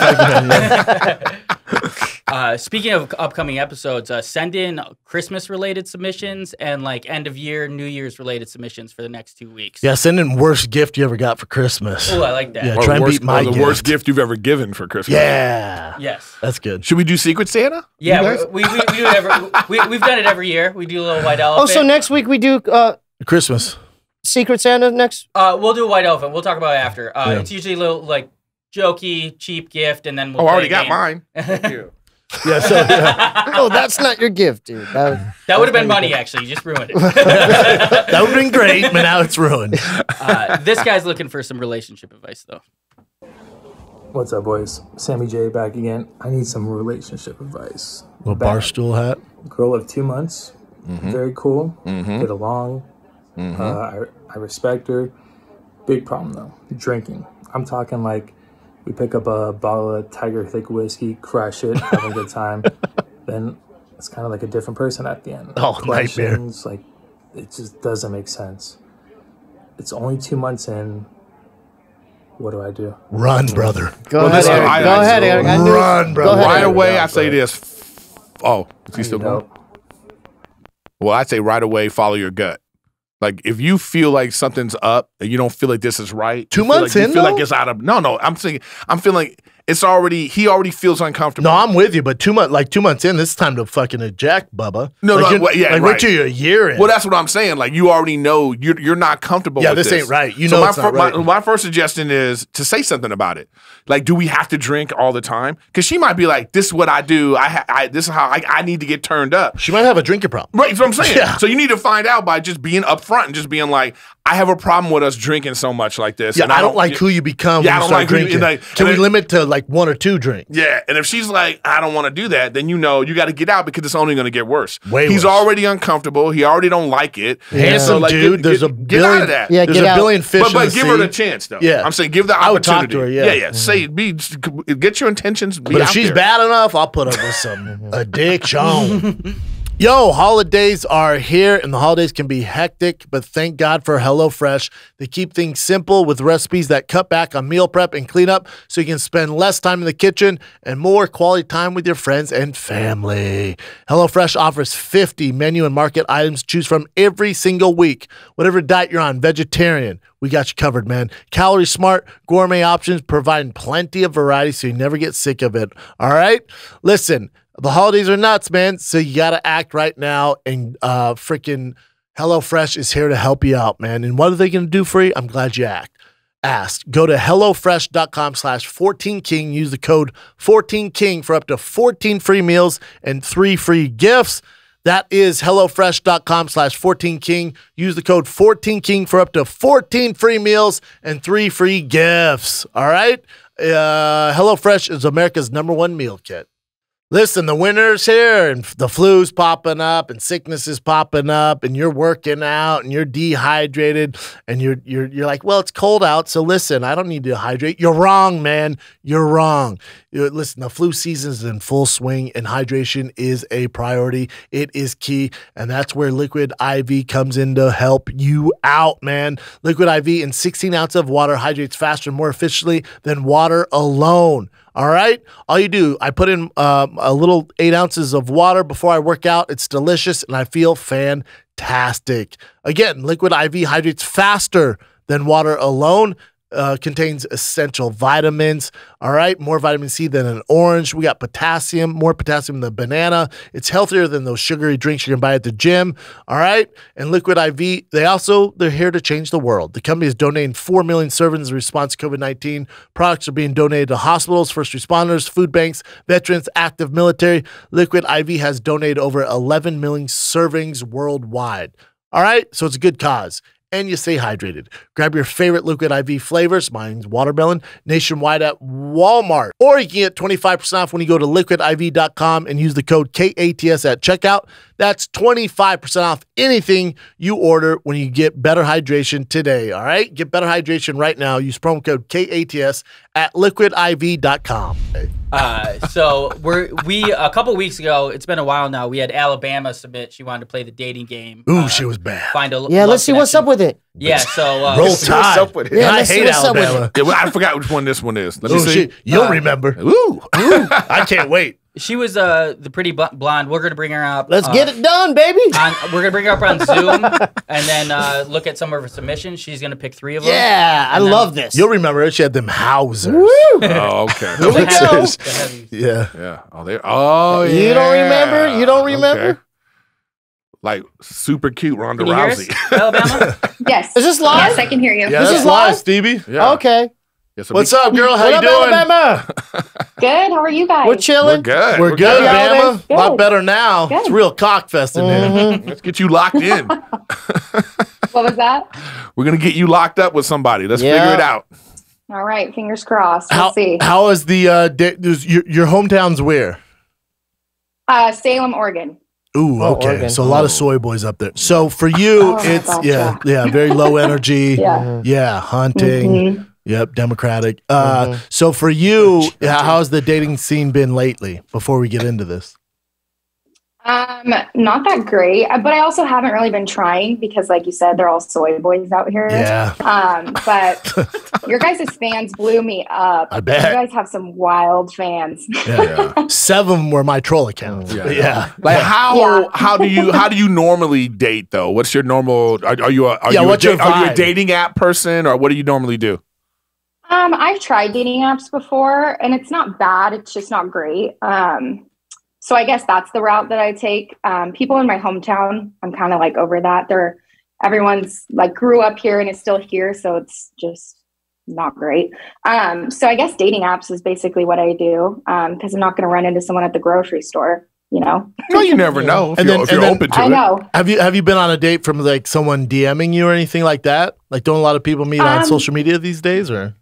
the fight campaign. Uh, speaking of upcoming episodes, uh, send in Christmas-related submissions and like end-of-year, New Year's-related submissions for the next two weeks. Yeah, send in worst gift you ever got for Christmas. Oh, I like that. Yeah, or try and worst, beat my or the gift. worst gift you've ever given for Christmas. Yeah. Yes. That's good. Should we do Secret Santa? Yeah, we, we, we do it every, we, we've done it every year. We do a little white elephant. Oh, so next week we do... Uh, Christmas. Secret Santa next? Uh, we'll do a white elephant. We'll talk about it after. Uh, yeah. It's usually a little like jokey, cheap gift, and then we'll. Oh, I already got mine. Thank you. Yeah. So. Yeah. Oh, that's not your gift, dude. That, that, that would have been money, actually. You just ruined it. That would have been great, but now it's ruined. Uh, this guy's looking for some relationship advice, though. What's up, boys? Sammy J back again. I need some relationship advice. Little barstool hat. Girl of two months. Mm-hmm. Very cool. Mm-hmm. Get along. Mm-hmm. uh, I, I respect her. Big problem though, drinking. I'm talking like we pick up a bottle of Tiger Thick whiskey, crush it, have a good time. Then it's kind of like a different person at the end. Oh, nightmare. Like, it just doesn't make sense. It's only two months in. what do I do? Run, brother. Go well, ahead, Eric. I, Go I, ahead, Eric. I run, brother. Right ahead, away, I say this. Oh, is he still going? Well, I say right away, follow your gut. Like, if you feel like something's up and you don't feel like this is right. Two months in, though? You feel like it's out of, no, no, I'm saying, I'm feeling it's already, he already feels uncomfortable. No, I'm with you, but two months, like two months in, this is time to fucking eject, Bubba. No, like no, well, yeah, like, right. We're to a year in. Well, that's what I'm saying. Like, you already know you're, you're not comfortable yeah, with this. Yeah, this ain't right. You so know my, it's not right. my, my first suggestion is to say something about it. Like, do we have to drink all the time? Because she might be like, this is what I do. I, ha I This is how I, I need to get turned up. She might have a drinking problem. Right, that's what I'm saying. Yeah. So you need to find out by just being upfront. And just being like, I have a problem with us drinking so much like this. Yeah, and I, I don't, don't like who you become yeah, when you start like drinking. You, like, Can we it, limit to like one or two drinks? Yeah, and if she's like, I don't want to do that, then you know you got to get out because it's only going to get worse. Way He's worse. already uncomfortable. He already don't like it. Yeah. Handsome so, like, dude. Get, there's get, a billion, get out of that. Yeah, there's get a out. billion fish But, but in the give sea. her the chance, though. Yeah. I'm saying give the opportunity. I would talk to her, yeah. Yeah, yeah. Mm-hmm. Say, be, get your intentions. Be but if she's there. bad enough, I'll put up with some addiction. Yo, holidays are here, and the holidays can be hectic, but thank God for HelloFresh. They keep things simple with recipes that cut back on meal prep and cleanup so you can spend less time in the kitchen and more quality time with your friends and family. HelloFresh offers fifty menu and market items to choose from every single week. Whatever diet you're on, vegetarian, we got you covered, man. Calorie smart, gourmet options, providing plenty of variety so you never get sick of it. All right? Listen. The holidays are nuts, man, so you got to act right now, and uh, freaking HelloFresh is here to help you out, man. And what are they going to do for you? I'm glad you act. asked. Go to HelloFresh.com slash 14King. Use the code fourteen king for up to fourteen free meals and three free gifts. That is HelloFresh.com slash 14King. Use the code fourteen king for up to fourteen free meals and three free gifts. All right? Uh, HelloFresh is America's number one meal kit. Listen, the winter's here, and the flu's popping up, and sickness is popping up, and you're working out, and you're dehydrated, and you're you're you're like, well, it's cold out, so listen, I don't need to hydrate. You're wrong, man. You're wrong. You're, listen, the flu season is in full swing, and hydration is a priority. It is key, and that's where Liquid I V comes in to help you out, man. Liquid I V in sixteen ounces of water hydrates faster and more efficiently than water alone. All right? All you do, I put in um, a little eight ounces of water before I work out. It's delicious, and I feel fantastic. Again, Liquid I V hydrates faster than water alone. Uh, contains essential vitamins, all right? More vitamin C than an orange. We got potassium, more potassium than banana. It's healthier than those sugary drinks you can buy at the gym, all right? And Liquid I V, they also, they're here to change the world. The company is donating four million servings in response to COVID nineteen. Products are being donated to hospitals, first responders, food banks, veterans, active military. Liquid I V has donated over eleven million servings worldwide, all right? So it's a good cause. And you stay hydrated. Grab your favorite Liquid I V flavors, mine's watermelon, nationwide at Walmart. Or you can get twenty-five percent off when you go to liquid I V dot com and use the code K A T S at checkout. That's twenty-five percent off anything you order when you get better hydration today, all right? Get better hydration right now. Use promo code K A T S at liquid I V dot com. Uh, so we're, we, a couple weeks ago, it's been a while now, we had Alabama submit. She wanted to play the dating game. Ooh, uh, she was bad. Find a yeah, let's see connection. what's up with it. Yeah, so. Uh, Roll Tide. What's up with it? Yeah, I hate Alabama. Yeah, well, I forgot which one this one is. Let me Ooh, see. She, you'll uh, remember. Ooh. Ooh. I can't wait. She was uh, the pretty bl blonde. We're going to bring her up. Let's uh, get it done, baby. On, we're going to bring her up on Zoom and then uh, look at some of her submissions. She's going to pick three of them. Yeah, I then, love this. You'll remember she had them housers. Woo! Oh, okay. Here we go. Yeah. Yeah. Oh, they oh, yeah. You don't remember? You don't remember? Okay. Like super cute Ronda Rousey. Alabama? Yes. Is this live? Yes, I can hear you. Yeah, this is live, Stevie. Yeah. Okay. Yeah, so What's up, girl? How you up, doing? Alabama? Good. How are you guys? We're chilling. We're good. We're, We're good, good, Alabama. Good. A lot better now. Good. It's real cockfest in mm -hmm. here. Let's get you locked in. What was that? We're gonna get you locked up with somebody. Let's yeah. figure it out. All right. Fingers crossed. We'll how, see. How is the uh, day, is your, your hometown's where? Uh, Salem, Oregon. Ooh, okay. Oh, Oregon. So a lot oh. of soy boys up there. So for you, oh, it's gotcha. yeah, yeah, very low energy. yeah. yeah, hunting. Mm -hmm. Yep, Democratic. Uh, mm-hmm. So for you, how's the dating scene been lately before we get into this? Um, not that great, but I also haven't really been trying because, like you said, they're all soy boys out here. Yeah. Um, but your guys' fans blew me up. I bet. You guys have some wild fans. Yeah. Yeah. Seven were my troll accounts. Yeah. yeah. Like yeah. how yeah. how do you how do you normally date though? What's your normal? Are, are you a are, yeah, you a da- are you a dating app person or what do you normally do? Um, I've tried dating apps before, and it's not bad. It's just not great. Um. So I guess that's the route that I take. Um, people in my hometown, I'm kind of like over that. They're everyone's like grew up here and is still here. So it's just not great. Um, so I guess dating apps is basically what I do. Um, cause I'm not going to run into someone at the grocery store, you know? No, you never know if and you're, then, if you're then, open to I it. Know. Have you, have you been on a date from like someone DMing you or anything like that? Like don't a lot of people meet um, on social media these days or?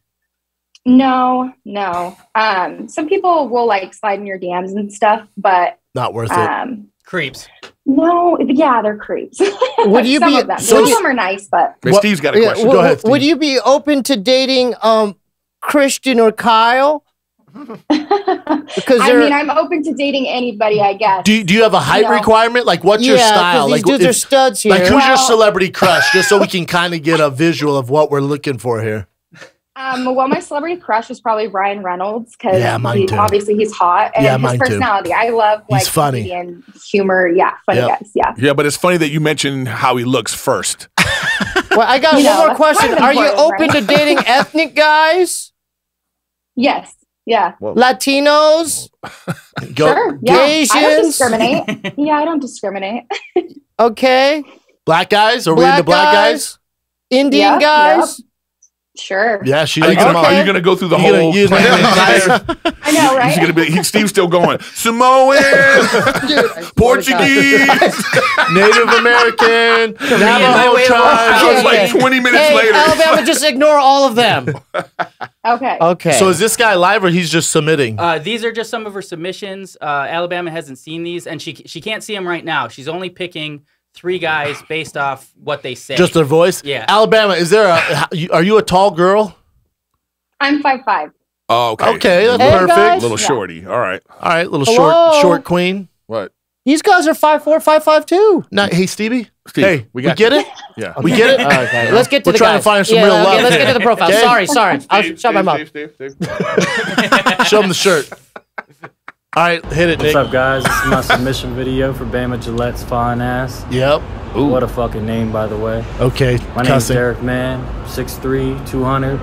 No, no. Um, some people will like slide in your D Ms and stuff, but not worth um, it. Creeps. No, yeah, they're creeps. Would you some be? Of them. So some you, of them are nice, but what, Steve's got a yeah, question. Well, Go ahead. Steve. Would you be open to dating um, Christian or Kyle? Because I mean, I'm open to dating anybody, I guess. Do Do you have a height you know? requirement? Like, what's yeah, your style? These like, dudes if, are studs here. Like, who's well, your celebrity crush? Just so we can kind of get a visual of what we're looking for here. Um, well, my celebrity crush was probably Ryan Reynolds because yeah, he, obviously he's hot and yeah, his personality. Too. I love like he's funny and humor. Yeah, funny yep. guys. Yeah, yeah. But it's funny that you mentioned how he looks first. Well, I got you one know, more question. Are you open right? to dating ethnic guys? Yes. Yeah. Whoa. Latinos. Go- sure. Yeah. Asians. I don't discriminate. yeah, I don't discriminate. Okay. Black guys. Are black we into black guys? guys? Indian yep, guys. Yep. Sure. Yeah, she. Are you going okay. to go through the You're whole? Gonna, plan I know, right? He's gonna be. He, Steve's still going. Samoan, Dude, Portuguese, Native American, Navajo tribe. Like twenty minutes hey, later, Alabama, just ignore all of them. Okay. Okay. So is this guy live or he's just submitting? Uh, these are just some of her submissions. Uh, Alabama hasn't seen these, and she she can't see them right now. She's only picking. Three guys based off what they say. Just their voice? Yeah. Alabama, is there a, are you a tall girl? I'm five foot five. Oh, okay. Okay, that's hey, perfect. Guys. Little shorty. Yeah. All right. All right, little Hello. short short queen. What? These guys are five four, five five two. No, hey, Stevie. Steve, hey, we, got we get it? Yeah. Okay. We get it? All right, guys. Let's get to We're the trying guys. to find some yeah, real okay, love. Let's get to the profile. Okay. Sorry, sorry. Steve, I'll Steve, shut my mouth. Steve, Steve, Steve. Show him the shirt. All right, hit it, What's Nick. What's up, guys? This is my submission video for Bama Gillette's Fine Ass. Yep. Ooh. What a fucking name, by the way. Okay. My name's Derek Mann, six three, two hundred.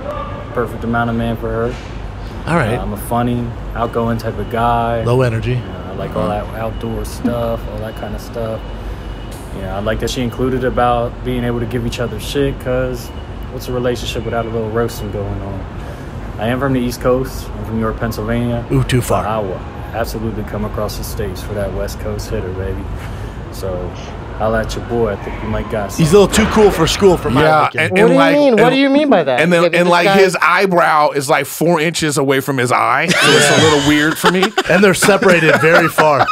Perfect amount of man for her. All right. Uh, I'm a funny, outgoing type of guy. Low energy. You know, I like all that outdoor stuff, all that kind of stuff. You know, I like that she included about being able to give each other shit, because what's a relationship without a little roasting going on? I am from the East Coast. I'm from York, Pennsylvania. Ooh, too far. Iowa. Absolutely come across the states for that West Coast hitter, baby. So I'll at your boy. I think you might got something. He's a little too cool for school for my yeah, liking. And, and what do like, you mean? And, what do you mean by that? And then, and like guy? his eyebrow is like four inches away from his eye, so yeah. it's a little weird for me. And they're separated very far.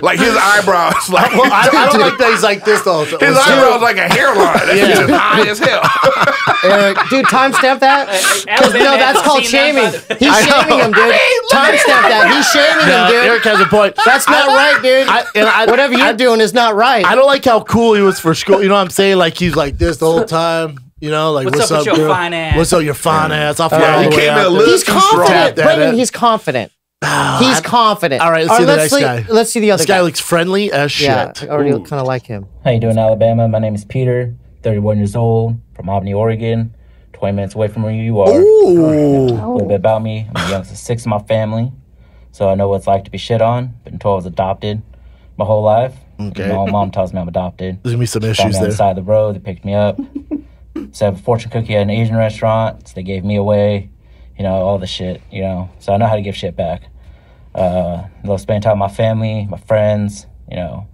Like his eyebrows, like well, I, I don't like that he's like this though. So his eyebrows like a hairline. That's yeah. just high as hell. Eric, dude, timestamp that. Because no, that's called shaming. He's shaming him, dude. Timestamp that. He's shaming no, him, dude. Eric has a point. That's not I, right, dude. I, and I, Whatever you're I, doing is not right. I don't like how cool he was for school. You know what I'm saying? Like he's like this the whole time. You know, like what's, what's up, up with your fine ass? What's up, your fine yeah. ass? I'll fly yeah, all the way out there. He's confident, Brendan. He's confident. Oh, He's I, confident. All right, let's all see right, the let's next see, guy. Let's see the other this guy. This guy looks friendly as shit. Yeah, I already kind of like him. How you doing, Alabama? My name is Peter, thirty-one years old, from Albany, Oregon, twenty minutes away from where you are. Ooh. Right, a little bit about me. I'm the youngest of six in my family, so I know what it's like to be shit on. Been told I was adopted my whole life. Okay. My mom tells me I'm adopted. There's going to be some she issues there. On the side of the road. They picked me up. So I have a fortune cookie at an Asian restaurant. So they gave me away. You know, all the shit, you know. So I know how to give shit back. Uh, love spending time with my family, my friends, you know.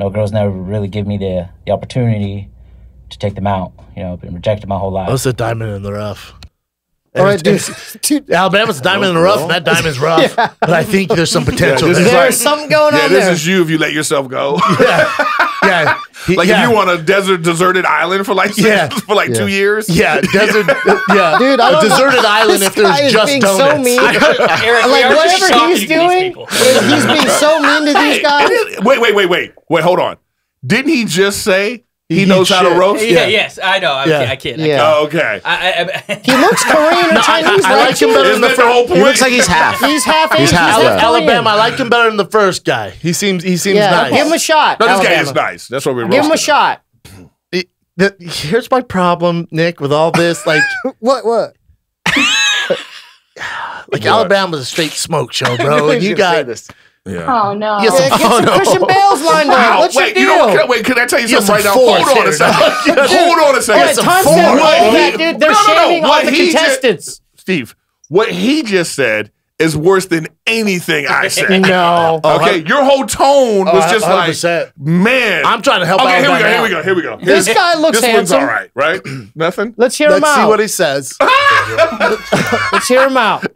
No girls never really give me the, the opportunity to take them out. You know, been rejected my whole life. That's a diamond in the rough. All right, dude. dude. Alabama's a diamond in the rough, and that diamond's rough. yeah. But I think there's some potential yeah, there. There's like, something going yeah, on there. Yeah, this is you if you let yourself go. yeah. Yeah. He, like yeah. if you want a desert deserted island for like six, yeah. for like yeah. two years. Yeah, desert. yeah, dude, I don't a deserted know. island this if there's just being donuts. So mean. Eric, like whatever he's doing, he's being so mean to these guys. Hey, wait, wait, wait, wait, wait. Hold on. Didn't he just say? He, he knows shit. how to roast? Yeah, yeah. Yes, I know. I'm yeah. kid, I kid. I kid. Yeah. Oh, okay. I, I, I, he looks Korean or Chinese. No, I, I, I like him better than the first. He looks like he's half. He's half Asian. He's half yeah. Alabama. I like him better than the first guy. He seems he seems yeah. nice. Give him a shot. No, this Alabama. guy is nice. That's what we Give him a shot. It, the, here's my problem, Nick, with all this. Like What, what? like what? Alabama's a straight smoke show, bro. And you got this. Yeah. Oh no! Yes, yeah, get oh, some no. Christian Bale's lined up. Wow. What's wait, your deal? You know, can I, wait, can I tell you something right now? Hold on a second. Hold on a second. They're no, shaming no, no. all the contestants. Just, Steve, what he just said is worse than anything I said. no. Okay, your whole tone was just one hundred percent. Like, man. I'm trying to help. Okay, out here we go. Here we go. Here we go. This Here's, guy looks this handsome. This one's all right, right? Nothing. Let's hear him out. Let's see what he says. Let's hear him out.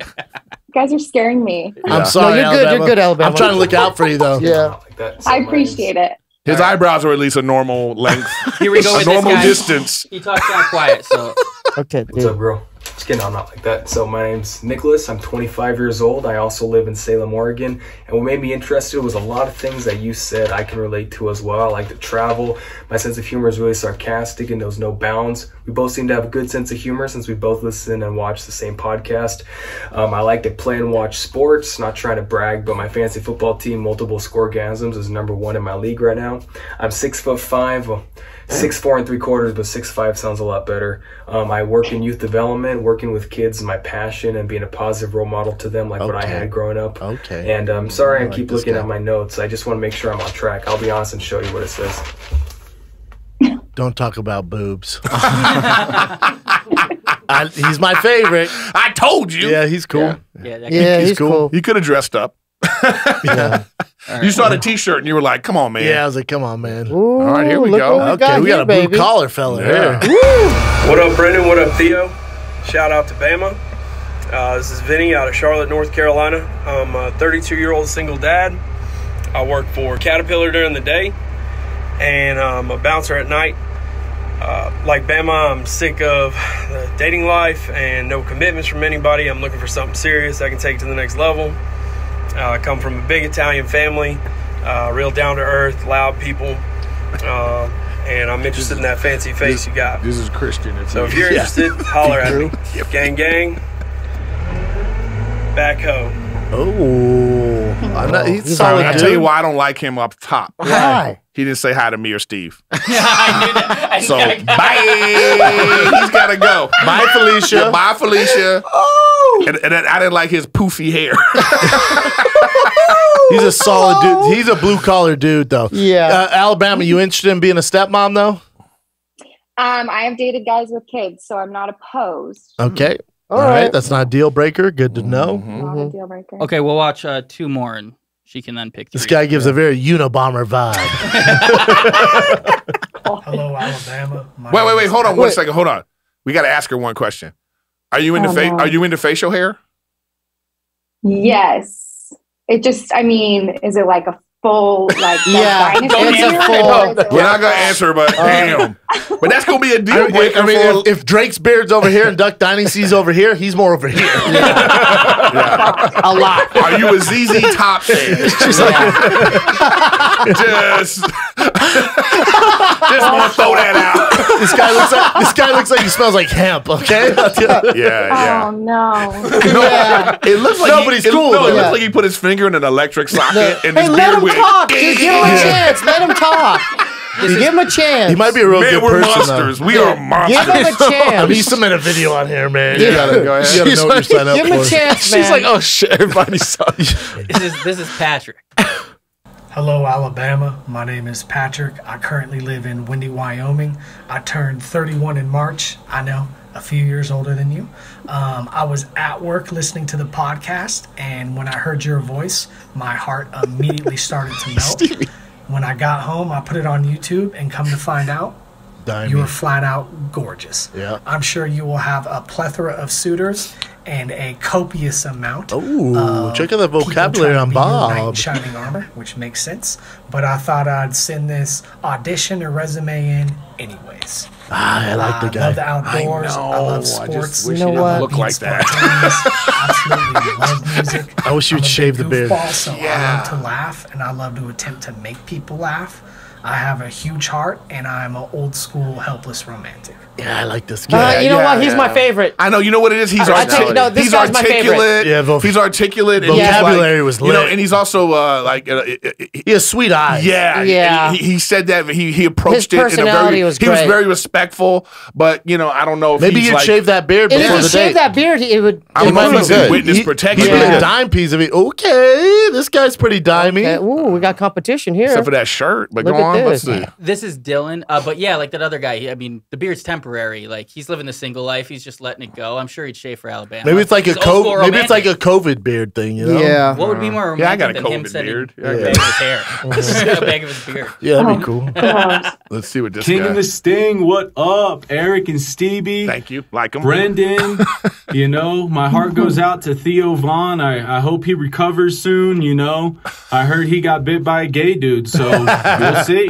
You guys are scaring me. Yeah. I'm sorry. No, you're Alabama. good. You're good, Alabama. I'm trying to look out for you, though. yeah. I appreciate it. His right. eyebrows are at least a normal length. Here we go. A with normal this guy. distance. He talks down quiet, so. Okay. Dude. What's up, bro? Just kidding. I'm not like that. So, my name's Nicholas. I'm twenty-five years old. I also live in Salem, Oregon. And what made me interested was a lot of things that you said I can relate to as well. I like to travel. My sense of humor is really sarcastic and knows no bounds. We both seem to have a good sense of humor since we both listen and watch the same podcast. Um, I like to play and watch sports. Not trying to brag, but my fantasy football team, multiple scoregasms, is number one in my league right now. I'm six foot five. Well, Six four and three quarters, but six five sounds a lot better. Um, I work in youth development, working with kids, my passion, and being a positive role model to them, like okay. what I had growing up. Okay. And I'm um, sorry I, I keep like looking at my notes. I just want to make sure I'm on track. I'll be honest and show you what it says. Don't talk about boobs. I, he's my favorite. I told you. Yeah, he's cool. Yeah, yeah, that yeah he's, he's cool. cool. You could have dressed up. yeah. right. You saw the T-shirt and you were like, "Come on, man!" Yeah, I was like, "Come on, man!" Ooh, all right, here we go. We okay, got we got here, a blue collar fella yeah. here. Woo. What up, Brendan? What up, Theo? Shout out to Bama. Uh, this is Vinny out of Charlotte, North Carolina. I'm a thirty-two-year-old single dad. I work for Caterpillar during the day, and I'm a bouncer at night. Uh, like Bama, I'm sick of the dating life and no commitments from anybody. I'm looking for something serious I can take to the next level. I uh, come from a big Italian family, uh, real down-to-earth, loud people, uh, and I'm interested in that fancy face this, you got. This is Christian. It's so if you're yeah. interested, holler at me. Yep. Gang, gang. Back home. Oh. I'm not, he's solid. I'll tell you why I don't like him up top. Why? He didn't say hi to me or Steve. I knew that. I so, gotta bye. Go. He's got to go. Bye, Felicia. Yeah, bye, Felicia. Oh. And, and I didn't like his poofy hair. He's a solid dude. He's a blue-collar dude, though. Yeah. Uh, Alabama, you interested in being a stepmom, though? Um, I have dated guys with kids, so I'm not opposed. Okay. All, All right. right. That's not a deal-breaker. Good to know. Mm-hmm. Not a deal-breaker. Okay, we'll watch uh, two more, and she can then pick three. This guy gives a very Unabomber vibe. Hello, Alabama. My wait, wait, wait. Hold on wait. one second. Hold on. We got to ask her one question. Are you into oh, face? No. Are you into facial hair? Yes. It just. I mean, is it like a full like? yeah. It's a full. It We're not gonna answer, but uh, damn. But that's gonna be a deal breaker. I mean, I mean if, if Drake's beard's over here and Duck Dynasty's over here, he's more over here. Yeah. yeah. A lot. Are you a Z Z Top fan? Just like just. Just want to throw that out. This guy looks like this guy looks like he smells like hemp. Okay. yeah. Yeah. Oh no. no yeah. It looks like nobody's cool. It, no, it yeah. looks like he put his finger in an electric socket. And no. Hey, his let him wig. talk. Just give him a chance. Let him talk. Just give him a chance. He might be a real man, good we're person. Monsters. Though. We yeah. are monsters. Give him a chance. He submitted a video on here, man. Yeah. You gotta go ahead. You gotta know what you're signing up for. Give him a chance, man. She's like, oh shit, everybody saw you. This is this is Patrick. Hello, Alabama. My name is Patrick. I currently live in Windy, Wyoming. I turned thirty-one in March. I know, a few years older than you. Um, I was at work listening to the podcast, and when I heard your voice, my heart immediately started to melt. Stevie. When I got home, I put it on YouTube, and come to find out, Diamond. you were flat out gorgeous. Yeah. I'm sure you will have a plethora of suitors, and a copious amount. Oh, check out the vocabulary on Bob. Knight in shining armor, which makes sense. But I thought I'd send this audition or resume in anyways. Ah, I like the guy. I love the outdoors. I, know. I love sports. I just wish you know what? Look like that. Absolutely love music. I wish you would shave the beard. So yeah. I love to laugh, and I love to attempt to make people laugh. I have a huge heart, and I'm an old-school, helpless romantic. Yeah, I like this guy. Uh, you know yeah, what? He's yeah. my favorite. I know. You know what it is? He's I articulate. Take, no, this he's guy's articulate. My favorite. Yeah, both. He's articulate. And yeah. Vocabulary he's like, was lit. You know, and he's also uh, like... Uh, he has sweet eyes. Yeah. Yeah. He, he said that. He, he approached His it in a very... Was he great. was very respectful, but, you know, I don't know if Maybe he'd like, shave that beard before the date. If he shaved that beard, it would... I don't know if he's a witness protection. He's a dime piece of it. Okay, this guy's pretty dimey. Ooh, we got competition here. Except for that shirt, but go on. This. this is Dylan, uh, but yeah, like that other guy. He, I mean, the beard's temporary. Like he's living the single life. He's just letting it go. I'm sure he'd shave for Alabama. Maybe it's like he's a COVID. Maybe it's like a COVID beard thing. You know? Yeah. What would be more romantic yeah, I got a than COVID him beard. setting yeah. a bag of his hair? Just a bag of his beard. Yeah, that'd be cool. Let's see what this King guy. and the Sting. What up, Eric and Stevie? Thank you. Like him, Brendan. You know, my heart goes out to Theo Von. I I hope he recovers soon. You know, I heard he got bit by a gay dude. So we'll see.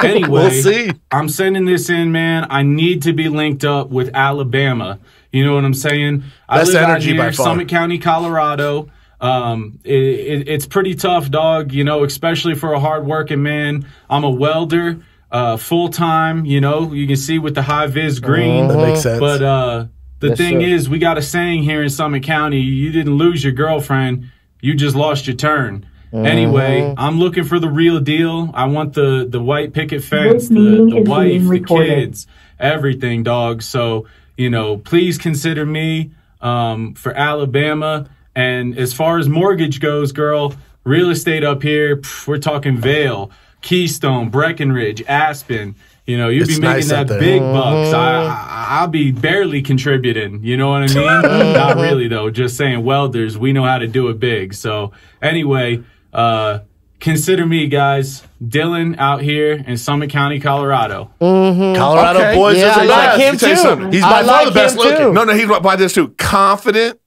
Anyway, we'll see. I'm sending this in, man. I need to be linked up with Alabama. You know what I'm saying? I That's live energy out here, by far. Summit County, Colorado. Um, it, it, it's pretty tough, dog. You know, especially for a hardworking man. I'm a welder, uh, full time. You know, you can see with the high vis green. Mm-hmm. That makes sense. But uh, the yes, thing sir. is, we got a saying here in Summit County: you didn't lose your girlfriend, you just lost your turn. Anyway, mm-hmm. I'm looking for the real deal. I want the the white picket fence, the, the wife, the kids, everything, dog. So, you know, please consider me um, for Alabama. And as far as mortgage goes, girl, real estate up here, pff, we're talking Vail, Keystone, Breckenridge, Aspen. You know, you'd it's be making nice that big bucks. I, I'll be barely contributing. You know what I mean? Not really, though. Just saying, welders, we know how to do it big. So anyway... Uh, consider me, guys. Dylan out here in Summit County, Colorado. Mm-hmm. Colorado okay. boys, yeah, I like him too. He's by far the best looking. No, no, he's by this too. Confident.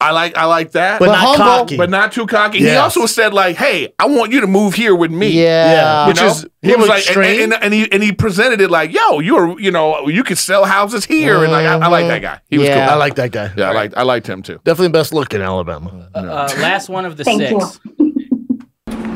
I like, I like that, but, but not humble, cocky, but not too cocky. Yes. He also said like, "Hey, I want you to move here with me." Yeah, yeah. Which you know? is he was like, and, and, and he and he presented it like, "Yo, you're, you know, you could sell houses here," mm-hmm. and like, I, I like that guy. He was yeah. cool. I like that guy. Yeah, right. I liked, I liked him too. Definitely best looking in Alabama. Uh, no. uh, last one of the Thank six. You.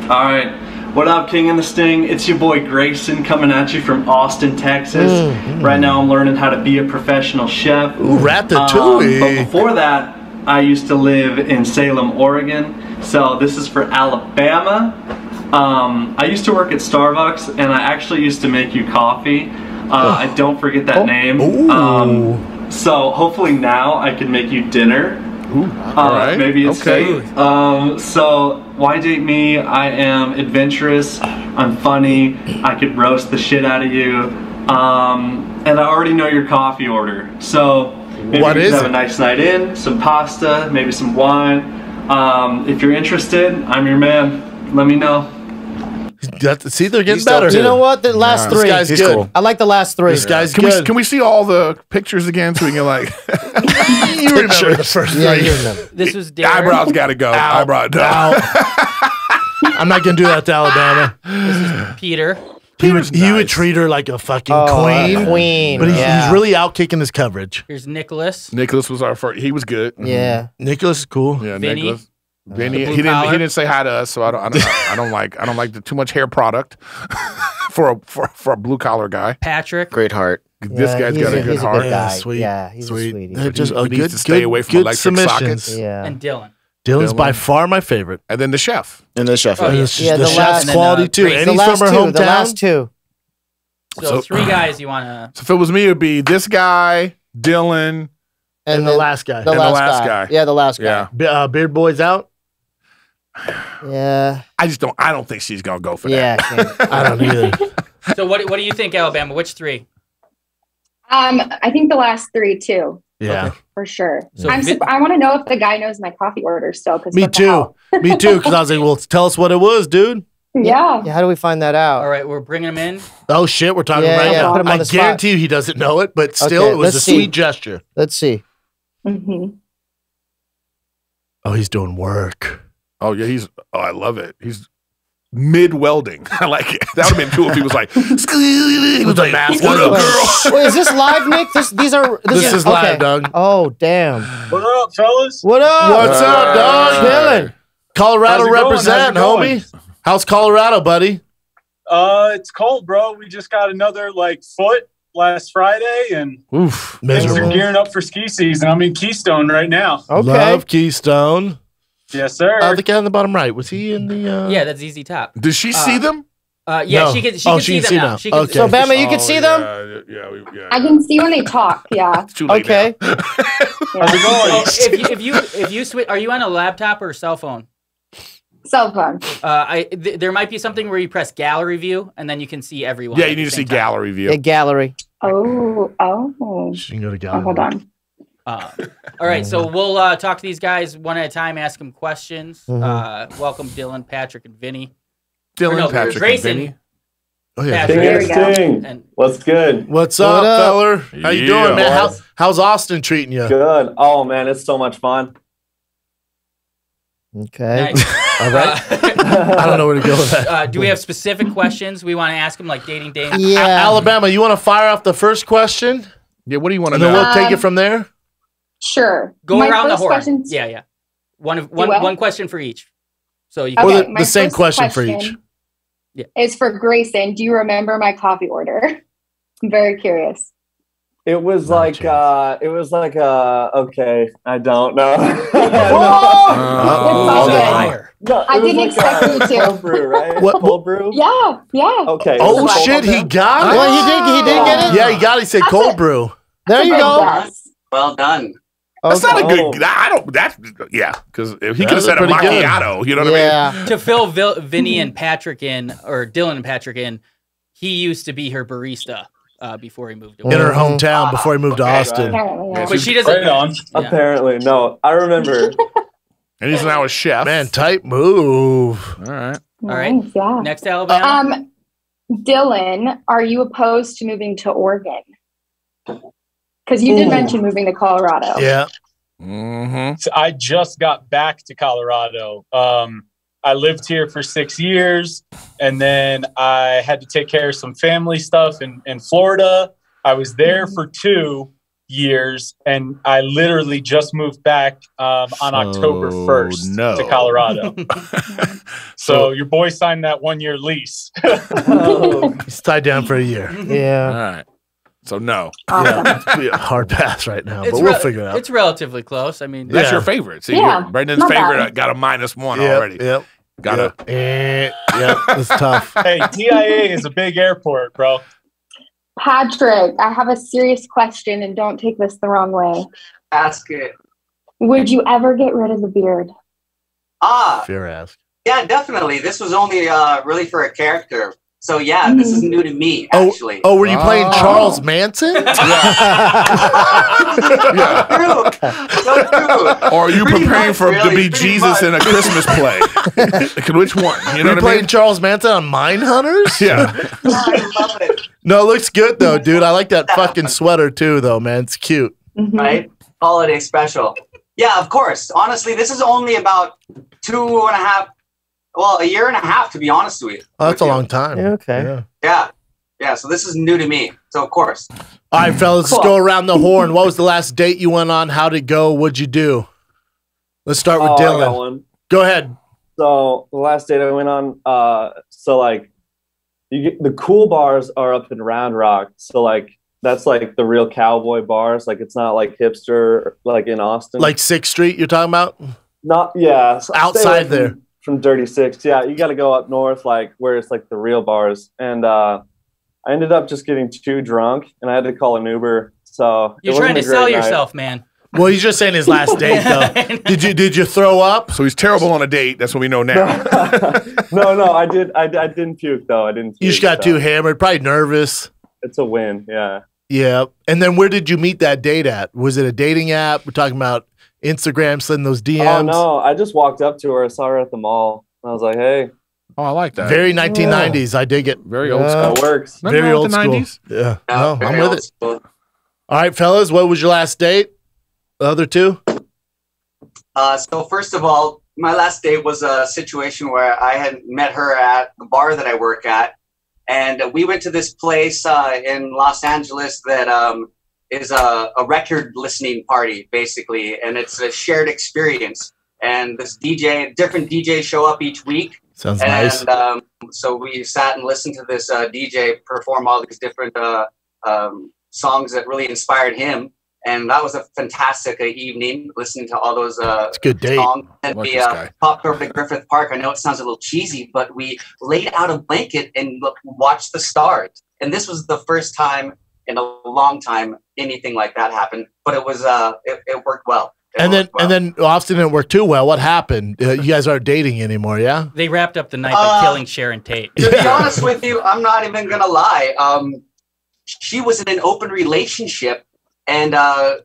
All right, what up, King and the Sting? It's your boy Grayson coming at you from Austin, Texas. Mm-hmm. Right now, I'm learning how to be a professional chef. Ooh, ratatouille! Um, but before that, I used to live in Salem, Oregon. So this is for Alabama. Um, I used to work at Starbucks, and I actually used to make you coffee. Uh, oh. I don't forget that oh. name. Ooh. Um, so hopefully now I can make you dinner. Ooh, uh, right. Maybe it's okay. safe. Um, so why date me? I am adventurous. I'm funny. I could roast the shit out of you. Um, and I already know your coffee order. So maybe what we is have it? a nice night in, some pasta, maybe some wine. Um, if you're interested, I'm your man. Let me know. See, they're getting better. You know what? The last yeah. three. This guy's He's good. Cool. I like the last three. This guy's can good. We, can we see all the pictures again so we can like... you remember the first yeah, three. You remember. This was Darren. Eyebrows got to go. Ow. Eyebrow down. I'm not going to do that to Alabama. This is Peter. He would, nice. he would treat her like a fucking oh, queen. Queen. But he's, yeah. he's really out kicking his coverage. Here's Nicholas. Nicholas was our first. He was good. Yeah. Nicholas is cool. Yeah, Vinny. Nicholas. Then he, he didn't. He didn't say hi to us, so I don't. I don't, I don't like. I don't like the, too much hair product for a for, for a blue collar guy. Patrick, great heart. This yeah, guy's got a, a good he's heart. A good yeah, sweet. Yeah, he's sweet. A sweetie. He, just a he good, needs to stay good, away from electric sockets. Yeah. And Dylan. Dylan's Dylan. by far my favorite. And then the chef. And the chef. Oh, yeah. The, yeah, the, the chef's last, quality and then, uh, too. And he's from her hometown. The last two. So, so three guys you want to. So if it was me, it'd be this guy, Dylan, and the last guy. The last guy. Yeah, the last guy. Yeah. Beard boys out. Yeah, I just don't. I don't think she's gonna go for yeah, that. Yeah, I, I don't either. So what? What do you think, Alabama? Which three? Um, I think the last three too. Yeah, okay. For sure. So I'm. I want to know if the guy knows my coffee order still. Cause me too. Me too. Because I was like, well, tell us what it was, dude. Yeah. Yeah. How do we find that out? All right, we're bringing him in. Oh shit, we're talking yeah, right yeah, now. Put him on I the guarantee spot. You he doesn't know it, but still, okay, it was a see. sweet gesture. Let's see. Mm-hmm. Oh, he's doing work. Oh, yeah, he's, oh, I love it. He's mid-welding. I like it. That would have been cool if he was like, he was like, what up, girl? Wait, is this live, Nick? This, these are, this, this is okay. live, dog. Oh, damn. What up, fellas? What up? What's uh, up, dog? Chilling. Colorado represent, homie. How's Colorado, buddy? Uh, it's cold, bro. We just got another, like, foot last Friday, and Oof, things are gearing up for ski season. I'm in Keystone right now. Okay. Love Keystone. Yes, sir. Uh, the guy on the bottom right, was he in the... Uh... Yeah, that's Z Z Top. Did she see uh, them? Uh, yeah, no. she can, she oh, can she see them now. now. She can okay. see. So, Bama, you can oh, see yeah, them? Yeah, yeah, we, yeah, yeah. I can see when they talk, yeah. It's too late okay. now. How's it going? So if, you, if, you, if you switch... Are you on a laptop or a cell phone? Cell phone. Uh, I th there might be something where you press gallery view and then you can see everyone. Yeah, you need to see time. gallery view. Yeah, gallery. Oh, oh. She can go to gallery. Oh, hold on. Uh, all right, so we'll uh, talk to these guys one at a time, ask them questions. Mm-hmm. uh, welcome, Dylan, Patrick, and Vinny. Dylan, no, Patrick, Grayson, and Vinny. Oh yeah, Patrick, Sting. Go. What's good? What's what up, feller? How you yeah, doing, man? How, how's Austin treating you? Good. Oh man, it's so much fun. Okay. Nice. All right. Uh, I don't know where to go with that. Uh, do we have specific questions we want to ask them, like dating, dating? Yeah. A Alabama, you want to fire off the first question? Yeah. What do you want to know? Um, we'll take it from there. Sure. Go my around the horn. Questions... Yeah, yeah. One of one one question for each. So you okay, can... the, the same question, question for each. Yeah. It's for Grayson. Do you remember my coffee order? I'm very curious. It was Not like, uh, it was like, uh, okay, I don't know. I didn't like expect a, you to. Cold brew, right? What? Cold brew? Yeah, yeah. Okay. Oh, shit, he got it. Well, he did, he did get it. Yeah, he got it. He said that's cold a, brew. There you go. Guess. Well done. That's okay. not a good. I don't. That's yeah. Because he could have said a macchiato. Good. You know what yeah. I mean? Yeah. To fill Vil Vinny and Patrick in, or Dylan and Patrick in, he used to be her barista uh, before he moved away. in her hometown. Uh, before he moved okay, to Austin. Right. Yeah. But she doesn't. Right on. Yeah. Apparently, no. I remember. And he's now a chef. Man, tight move. All right. All right. Nice, yeah. Next, Alabama. Um, Dylan, are you opposed to moving to Oregon? Because you did Ooh. mention moving to Colorado. Yeah. Mm-hmm. So I just got back to Colorado. Um, I lived here for six years, and then I had to take care of some family stuff in, in Florida. I was there for two years, and I literally just moved back um, on October first oh, no. to Colorado. So your boy signed that one-year lease. oh. He's tied down for a year. Yeah. All right. So no, awesome. yeah, it's a hard pass right now, it's but we'll figure it out. It's relatively close. I mean, that's yeah. your favorite. See, yeah, Brendan's favorite bad. got a minus one yep, already. Yep, got yep. a. Eh, yep, it's tough. Hey, T I A is a big airport, bro. Patrick, I have a serious question, and don't take this the wrong way. Ask it. Would you ever get rid of the beard? Ah, uh, fair ask. Yeah, definitely. This was only uh, really for a character. So yeah, this is new to me, actually. Oh, oh were you playing oh. Charles Manson? Yeah. yeah. So true. So true. Or are you pretty preparing much, for really, to be Jesus much. in a Christmas play? Which one? You know, you what playing I mean? Charles Manson on Mindhunters? Yeah. No, I love it. No, it looks good though, dude. I like that fucking sweater too, though, man. It's cute. Mm-hmm. Right? Holiday special. Yeah, of course. Honestly, this is only about two and a half. Well, a year and a half, to be honest with you. Oh, that's a long time. Yeah, okay. Yeah. yeah. Yeah. So this is new to me. So, of course. All right, fellas, cool. let's go around the horn. What was the last date you went on? How'd it go? What'd you do? Let's start with oh, Dylan. I got one. Go ahead. So the last date I went on, uh, so, like, you get, the cool bars are up in Round Rock. So, like, that's, like, the real cowboy bars. Like, it's not, like, hipster, like, in Austin. Like sixth street you're talking about? Not, yeah. So outside there. From Dirty Six, yeah, you got to go up north, like where it's like the real bars. And uh, I ended up just getting too drunk, and I had to call an Uber. So you're trying to sell night. yourself, man. Well, he's just saying his last date, though. Did you did you throw up? So he's terrible on a date. That's what we know now. no, no, I did. I, I didn't puke though. I didn't. Puke, you just got so. too hammered, probably nervous. It's a win, yeah. Yeah, and then where did you meet that date at? Was it a dating app? We're talking about Instagram, sending those D Ms. Oh no, I just walked up to her. I saw her at the mall. I was like, "Hey." Oh, I like that. Very nineteen nineties. Yeah. I dig it. Very yeah. old school. It works. Nothing very old school. nineties. Yeah. No, no I'm with it. School. All right, fellas, what was your last date? The other two? Uh, Uh, so first of all, my last date was a situation where I had met her at the bar that I work at. And we went to this place uh, in Los Angeles that um, is a, a record listening party, basically. And it's a shared experience. And this D J, different D Js show up each week. Sounds and, nice. Um, so we sat and listened to this uh, D J perform all these different uh, um, songs that really inspired him. And that was a fantastic uh, evening, listening to all those uh, it's a good date. songs. And we uh, popped over to Griffith Park. I know it sounds a little cheesy, but we laid out a blanket and watched the stars. And this was the first time in a long time anything like that happened. But it was uh, it, it worked well. It and then well. and then Austin didn't work too well. What happened? Uh, you guys aren't dating anymore, yeah? They wrapped up the night by uh, killing Sharon Tate. To be honest with you, I'm not even going to lie. Um, she was in an open relationship. And uh,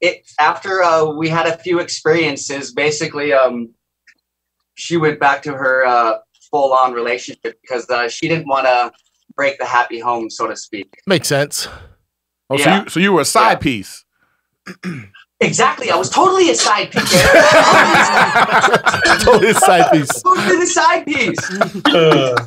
it after uh, we had a few experiences, basically, um, she went back to her uh, full-on relationship because uh, she didn't want to break the happy home, so to speak. Makes sense. Oh, yeah. so, you, so you were a side yeah. piece. Exactly. I was totally a side piece. totally a side piece. Totally the side piece. uh.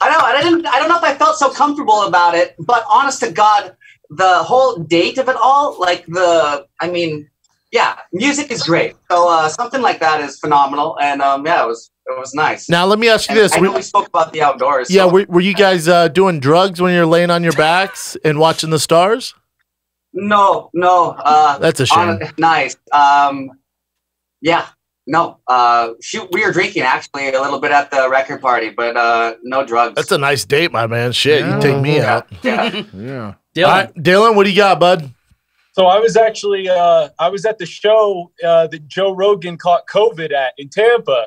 I know. And I didn't. I don't know if I felt so comfortable about it, but honest to God, the whole date of it all, like the, I mean, yeah, music is great. So uh, something like that is phenomenal, and um, yeah, it was it was nice. Now let me ask you and this: I we, know we spoke about the outdoors. Yeah, so. were, were you guys uh, doing drugs when you were laying on your backs and watching the stars? No, no. Uh, That's a shame. On, nice. Um, yeah, no. Uh, she, we were drinking actually a little bit at the record party, but uh, no drugs. That's a nice date, my man. Shit, yeah. you take me yeah. out. Yeah. yeah. Dylan. Right, Dylan, what do you got, bud? So I was actually uh, I was at the show uh, that Joe Rogan caught COVID at in Tampa.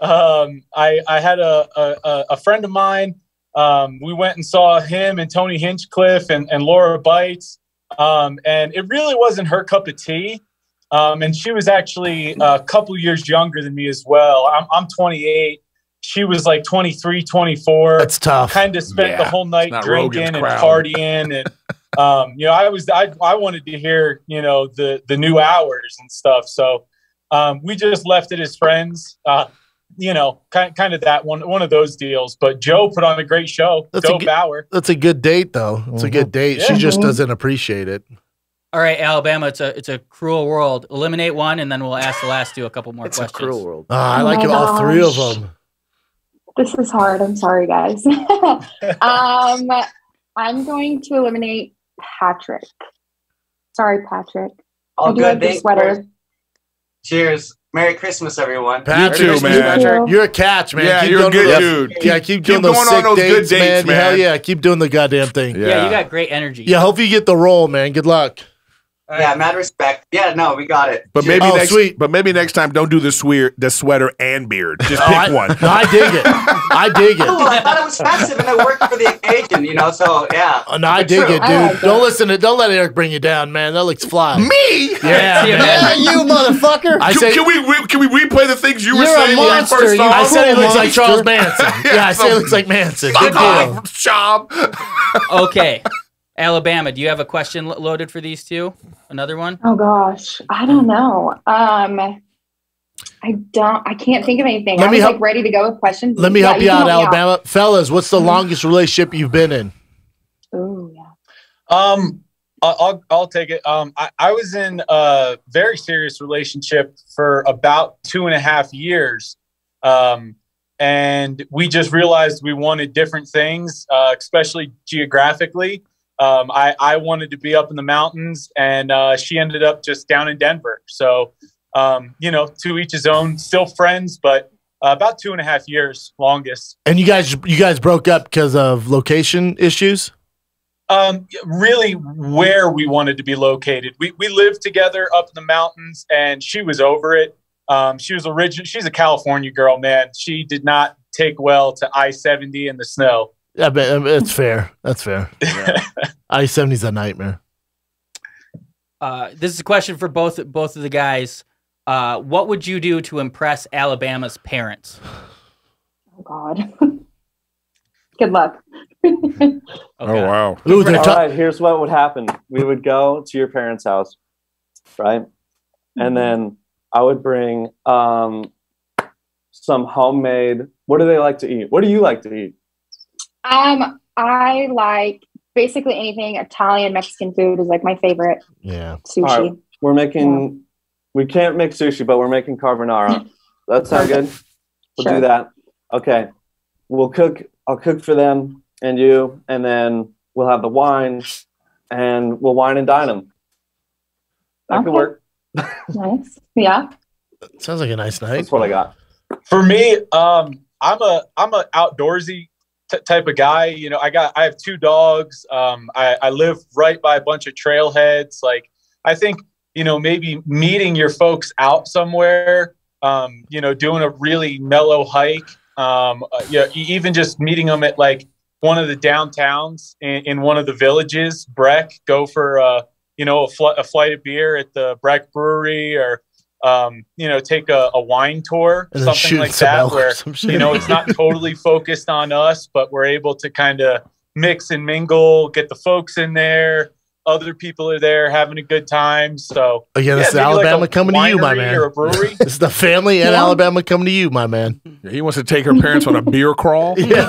Um, I I had a, a a friend of mine. Um, we went and saw him and Tony Hinchcliffe and, and Laura Bites, um, and it really wasn't her cup of tea. Um, and she was actually a couple years younger than me as well. I'm I'm twenty-eight. She was like twenty-three, twenty-four. That's tough. Kind of spent yeah. the whole night drinking and partying. And, um, you know, I was, I, I wanted to hear, you know, the, the new hours and stuff. So, um, we just left it as friends, uh, you know, kind, kind of that one, one of those deals, but Joe put on a great show. That's Joe a good, Bauer. That's a good date though. It's mm-hmm. a good date. Yeah. She just doesn't appreciate it. All right, Alabama, it's a it's a cruel world. Eliminate one. And then we'll ask the last two a couple more it's questions. It's a cruel world. Oh, I oh like it, all three of them. This is hard. I'm sorry, guys. um, I'm going to eliminate Patrick. Sorry, Patrick. All I do good. Like your sweater. Cheers. Merry Christmas, everyone. Patrick, you too, man. You too. You're a catch, man. Yeah, keep you're a good those, dude. Yeah, keep, keep doing those sick those dates, good dates, man. man. Hell yeah, keep doing the goddamn thing. Yeah. yeah, you got great energy. Yeah, hope you get the role, man. Good luck. Right. Yeah, mad respect. Yeah, no, we got it. But maybe oh, next, sweet. But maybe next time, don't do the swear, the sweater and beard. Just oh, pick I, one. No, I dig it. I dig it. Ooh, I thought it was festive and it worked for the occasion, you know. So yeah. Oh, no, I dig true. it, dude. Like don't listen to. Don't let Eric bring you down, man. That looks fly. Me? Yeah, yeah, yeah you motherfucker. I can, say, can we re, can we replay the things you were saying when we first saw? I said it looks monster. like Charles Manson. yeah, yeah, I so, said it looks like Manson. Good deal. Job. Okay. Alabama, do you have a question lo- loaded for these two? Another one? Oh gosh, I don't know. Um, I don't. I can't think of anything. Let I was help, like ready to go with questions. Let me yeah, help you out, help Alabama, out. fellas. What's the longest relationship you've been in? Oh yeah. Um, I'll I'll take it. Um, I, I was in a very serious relationship for about two and a half years. Um. And we just realized we wanted different things, uh, especially geographically. Um, I, I wanted to be up in the mountains, and uh, she ended up just down in Denver. So, um, you know, to each his own. Still friends, but uh, about two and a half years longest. And you guys, you guys broke up because of location issues? Um, really, where we wanted to be located. We we lived together up in the mountains, and she was over it. Um, she was origin. She's a California girl, man. She did not take well to I seventy and the snow. I bet it's fair. That's fair. Yeah. I seventy is a nightmare. Uh, this is a question for both both of the guys. Uh, what would you do to impress Alabama's parents? Oh God. Good luck. okay. Oh wow. All right. Here's what would happen. We would go to your parents' house, right? And then I would bring um, some homemade. What do they like to eat? What do you like to eat? Um, I like basically anything Italian, Mexican food is like my favorite. Yeah. Sushi. All right, we're making. Yeah. We can't make sushi, but we're making carbonara. That sound good? We'll sure. do that. Okay. We'll cook. I'll cook for them and you, and then we'll have the wine, and we'll wine and dine them. That okay. could work. Nice. Yeah. Sounds like a nice night. That's what I got. For me, um, I'm a I'm a outdoorsy t type of guy. You know, I got I have two dogs. Um, I, I live right by a bunch of trailheads. Like, I think you know maybe meeting your folks out somewhere. Um, you know, doing a really mellow hike. Um, uh, you know, even just meeting them at like one of the downtowns in, in one of the villages. Breck, go for uh, you know a, fl a flight of beer at the Breck Brewery, or um, you know take a, a wine tour, and something like that, where you know it's not totally focused on us, but we're able to kind of mix and mingle, get the folks in there. Other people are there having a good time. So oh, yeah, that's yeah, the Alabama like coming to you, my man. Or a brewery. It's the family in yeah. Alabama coming to you, my man. Yeah, he wants to take her parents on a beer crawl. Yeah.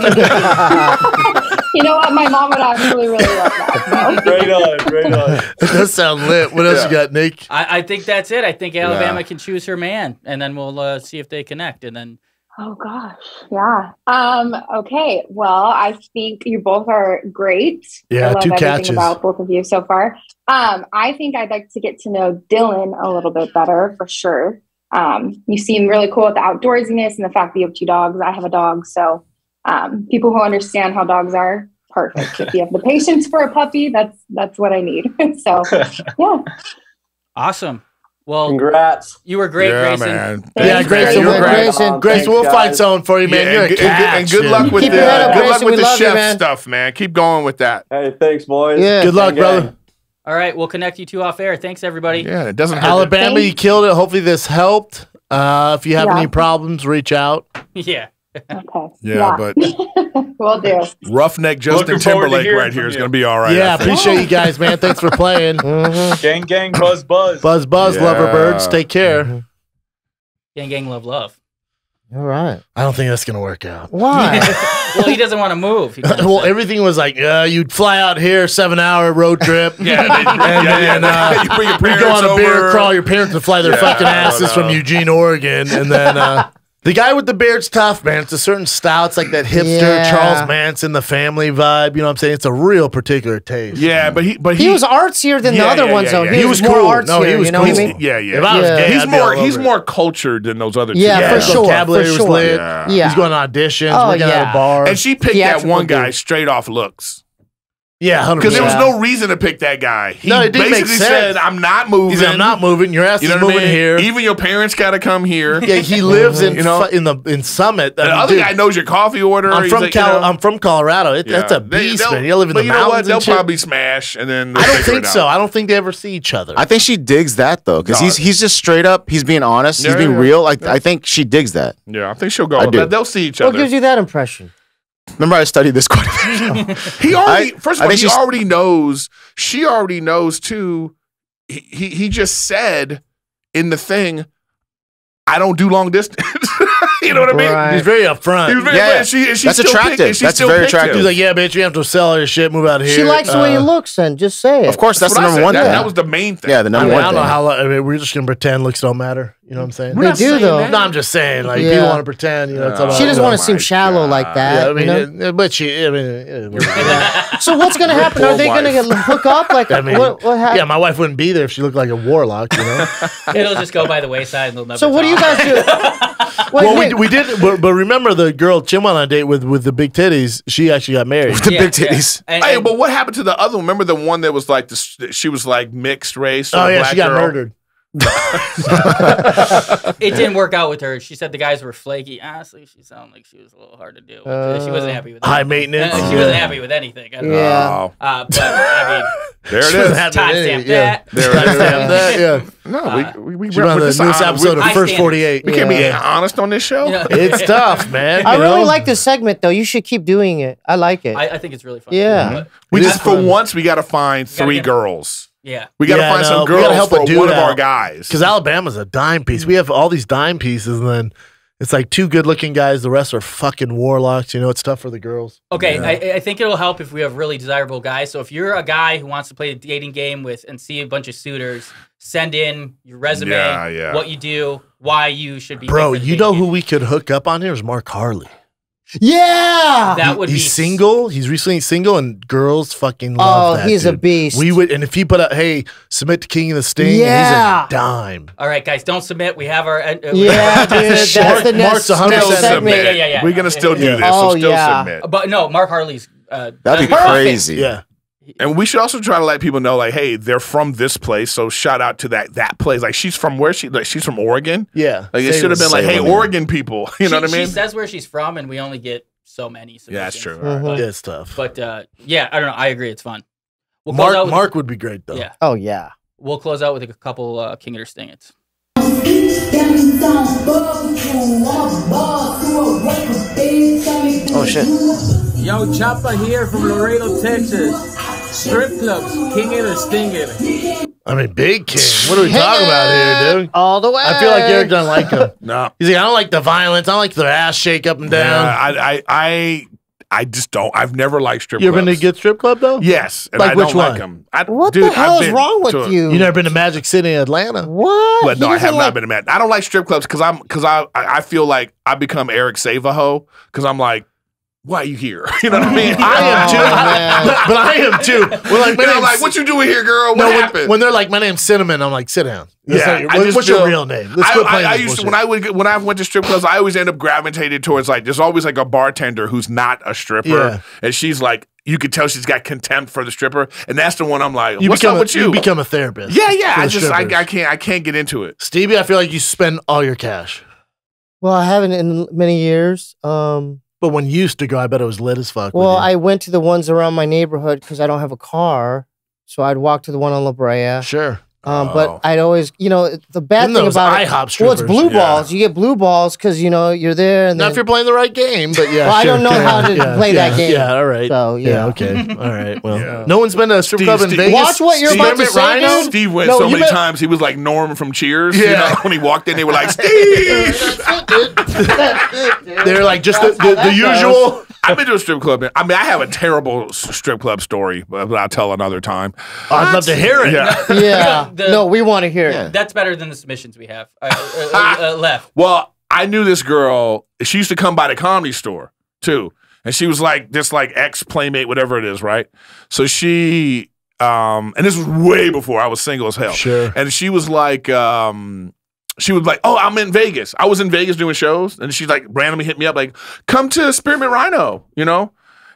You know what? My mom would actually really love that. So. Right on, right on. That sounds lit. What else yeah. you got, Nick? I, I think that's it. I think Alabama yeah. can choose her man, and then we'll uh, see if they connect, and then. Oh gosh. Yeah. Um, okay. Well, I think you both are great. Yeah. I love two everything catches. About both of you so far. Um, I think I'd like to get to know Dylan a little bit better for sure. Um, you seem really cool with the outdoorsiness and the fact that you have two dogs. I have a dog. So, um, people who understand how dogs are, perfect. If you have the patience for a puppy, that's, that's what I need. So yeah. Awesome. Well, congrats. You were great, yeah, Grayson. Man. Yeah, Grayson. We're Grayson. Grayson, we'll find something for you, man. Yeah, You're and, a catch, and good and luck with the, uh, good luck with the chef you, man. stuff, man. Keep going with that. Hey, thanks, boys. Yeah, good luck, brother. All right, we'll connect you two off air. Thanks, everybody. Yeah, it doesn't Alabama, hurt. You killed it. Hopefully this helped. Uh, if you have yeah. any problems, reach out. Yeah. Okay. Yeah, yeah. but we'll do. Roughneck Justin Timberlake right here is going to be all right. Yeah, appreciate you guys, man. Thanks for playing. Mm-hmm. Gang, gang, buzz, buzz. Buzz, buzz, yeah. lover birds. Take care. Mm-hmm. Gang, gang, love, love. All right. I don't think that's going to work out. Why? Well, he doesn't want to move. Well, say. everything was like, uh, you'd fly out here, seven-hour road trip. Yeah. And yeah, then yeah. Uh, you bring your parents go on a over. beer crawl. Your parents would fly their yeah, fucking asses from Eugene, Oregon. And then... Uh, the guy with the beard's tough, man. It's a certain style. It's like that hipster yeah. Charles Manson, the family vibe. You know what I'm saying? It's a real particular taste. Yeah, man. but he but he, he was artsier than yeah, the other yeah, ones, yeah, though. Yeah, he, he was more cool. artsier. No, he was you know cool. what I mean? Yeah, yeah. If I was yeah. gay, he's I'd more he's it. more cultured than those other two. Yeah, yeah. for sure. Vocabulary for sure. was lit. Yeah. He's going to auditions. Oh, working yeah. out of bars. And she picked Theatrical that one guy dude. straight off looks. Yeah, because there was no reason to pick that guy. He no, it didn't basically make sense. said, "I'm not moving. He said, I'm not moving. Your ass you know is moving I mean? here. Even your parents got to come here." Yeah, he lives in you know? in the in Summit. The I mean, other dude, guy knows your coffee order. I'm from like, Cal you know? I'm from Colorado. It, yeah. That's a beast, they, man. You live in but the you mountains. Know what? They'll shit. probably smash, and then I don't think so. Out. I don't think they ever see each other. I think she digs that though, because no. he's he's just straight up. He's being honest. Yeah, he's being yeah, real. Like I think she digs that. Yeah, I think she'll go. They'll see each other. What gives you that impression? Remember, I studied this quite a bit. He already, I, first of all, he already knows. She already knows too. He, he he just said in the thing, "I don't do long distance." You know what right. I mean? He's very upfront. He was very yeah, upfront. She, she that's attractive. Picked, she that's very attractive. He's like, "Yeah, bitch, you have to sell her shit. Move out of here." She likes uh, the way he looks, and just say it. Of course, that's, that's the number one. That, thing. that was the main thing. Yeah, the number I mean, one. I don't thing. know how. I mean, we're just gonna pretend looks don't matter. You know what I'm saying? We're they do though. That. No, I'm just saying. Like yeah. people want to pretend. You know, it's all she doesn't oh, want to seem shallow God. like that. Yeah, I mean, you know? it, but she. I mean, it, yeah. So what's gonna happen? Are they gonna hook up? Like, I mean, yeah, my wife wouldn't be there if she looked like a warlock. You know, it'll just go by the wayside. And they'll never. So what do you guys do? Well, we, we did, but, but remember the girl Jim went on a date with with the big titties. She actually got married. With the yeah, big titties. Yeah. And, hey, and, but what happened to the other one? Remember the one that was like the, she was like mixed race. Or oh yeah, black she got girl? murdered. It didn't work out with her. She said the guys were flaky. Honestly, she sounded like she was a little hard to deal with. Uh, she wasn't happy with that. High maintenance. She wasn't happy with anything. I don't yeah. know. Uh, but I mean, There it is. Timestamp that. Timestamp that. Yeah. No, we we we should run the newest episode of First forty-eight. We can't be honest on this show. It's tough, man. I really like this segment though. You should keep doing it. I like it. I think it's really fun. Yeah. We just for once we got to find three girls. Yeah, we gotta yeah, find no, some girls help for one out. Of our guys. Because Alabama's a dime piece. We have all these dime pieces, and then it's like two good-looking guys. The rest are fucking warlocks. You know, it's tough for the girls. Okay, yeah. I, I think it'll help if we have really desirable guys. So if you're a guy who wants to play a dating game with and see a bunch of suitors, send in your resume, yeah, yeah. what you do, why you should be. Bro, you know who game. we could hook up on here is Mark Harley. Yeah, that would. He's be single. He's recently single, and girls fucking love oh, that. Oh, he's dude. a beast. We would, and if he put out, hey, submit to King and the Sting. Yeah, he's a dime. All right, guys, don't submit. We have our. Uh, yeah, dude, that's Mark, the next segment. Submit. Yeah, yeah, yeah. We're gonna still do this. Oh, so still yeah. submit. But no, Mark Harley's. Uh, That'd be crazy. Yeah. And we should also try to let people know, like, hey, they're from this place, so shout out to that that place. Like, she's from where she, like, she's from Oregon. Yeah. Like, it should have been like, hey, Oregon people. You know what I mean? She says where she's from, and we only get so many. Yeah, that's true. It is tough. But, uh, yeah, I don't know. I agree. It's fun. Mark Mark would be great, though. Yeah. Oh, yeah. We'll close out with a couple uh, King and the Sting hits. Oh, shit. Yo, Chopper here from Laredo, Texas. Strip clubs, King and the Sting in it. I mean, big King. What are we talking about here, dude? All the way. I feel like Eric doesn't like him. No. He's like, I don't like the violence. I don't like their ass shake up and down. Yeah, I, I, I, I just don't. I've never liked strip clubs. You ever been to a good strip club, though? Yes. And like I which don't one? Like them. I, what dude, the hell is wrong with a, you? You never been to Magic City in Atlanta? What? But no, I have like not been to Magic. I don't like strip clubs because I'm, because I, I feel like I become Eric Savaho because I'm like, why are you here? You know what I mean? I oh, am too. I, but, but I am too. We're like, you know, like, what you doing here, girl? What no, happened? When, when they're like, my name's Cinnamon, I'm like, sit down. That's yeah, your, what, what's feel, your real name? Let's I, I, I used to, when I would when I went to strip clubs, I always end up gravitated towards like there's always like a bartender who's not a stripper, yeah. and she's like, you could tell she's got contempt for the stripper, and that's the one I'm like, you what's up a, with you? You become a therapist. Yeah, yeah. I just I, I can't I can't get into it. Stevie, I feel like you spend all your cash. Well, I haven't in many years. Um, But when you used to go, I bet it was lit as fuck. Well, I went to the ones around my neighborhood because I don't have a car, so I'd walk to the one on La Brea. Sure, um, oh. but I'd always, you know, the bad thing about it, IHOP well, it's blue yeah. balls. You get blue balls because you know you're there. And not then, if you're playing the right game, but yeah. Well, sure, I don't know yeah, how to yeah, play yeah, that game. Yeah, all right. So yeah, yeah okay, all right. Well, yeah. no one's been to a strip Steve, club in Steve, Vegas. Watch what you're Steve, about to say, dude. Steve went no, so many bet. times. He was like Norm from Cheers. Yeah, you know, when he walked in, they were like Steve. They're like just the, the, the usual. I've been to a strip club. I mean, I have a terrible strip club story, but I'll tell another time. Oh, I'd love to hear it. Yeah. yeah. yeah. The, no, we want to hear yeah. it. That's better than the submissions we have uh, uh, uh, left. Well, I knew this girl. She used to come by the Comedy Store, too. And she was like this like ex-playmate, whatever it is, right? So she, um, and this was way before I was single as hell. Sure. And she was like, um... she was like, oh, I'm in Vegas. I was in Vegas doing shows. And she like randomly hit me up like, come to Spearmint Rhino, you know?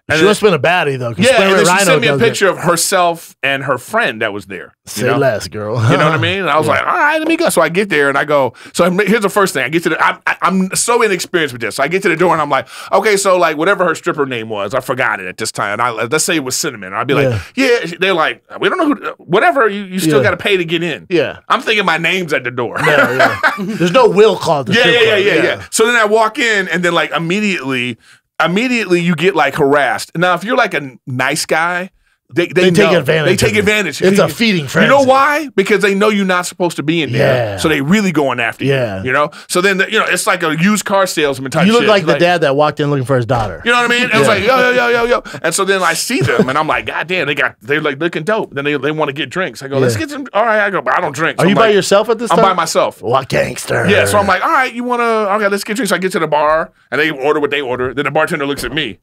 And she must have been a baddie, though. Yeah, Spearmint and then she Rhino sent me a picture it. of herself and her friend that was there. Say know? less, girl. You know what I mean? And I was yeah. like, all right, let me go. So I get there, and I go. So here's the first thing. I get to the, I, I, I'm so inexperienced with this. So I get to the door, and I'm like, okay, so like whatever her stripper name was, I forgot it at this time. And I, let's say it was Cinnamon. And I'd be like, yeah. yeah. They're like, we don't know who, whatever, you, you still yeah. got to pay to get in. Yeah. I'm thinking my name's at the door. Yeah, yeah. There's no will call to yeah, strip yeah, yeah, yeah, yeah, yeah. So then I walk in, and then like immediately, Immediately you get like harassed. Now, if you're like a nice guy, they they, they take advantage. They take advantage. It's a feeding frenzy. You know why? Because they know you're not supposed to be in there. Yeah. So they really going after you. Yeah. You know. So then the, you know it's like a used car salesman type. You look shit. like the like, dad that walked in looking for his daughter. You know what I mean? It yeah. was like yo yo yo yo yo. And so then I see them and I'm like, God damn, they got they're like looking dope. Then they they want to get drinks. I go, yeah. let's get some. All right, I go, but I don't drink. So Are I'm you like, by yourself at this? I'm time? by myself. What gangster? Yeah. So I'm like, all right, you want to? Okay, let's get drinks. So I get to the bar and they order what they order. Then the bartender looks at me.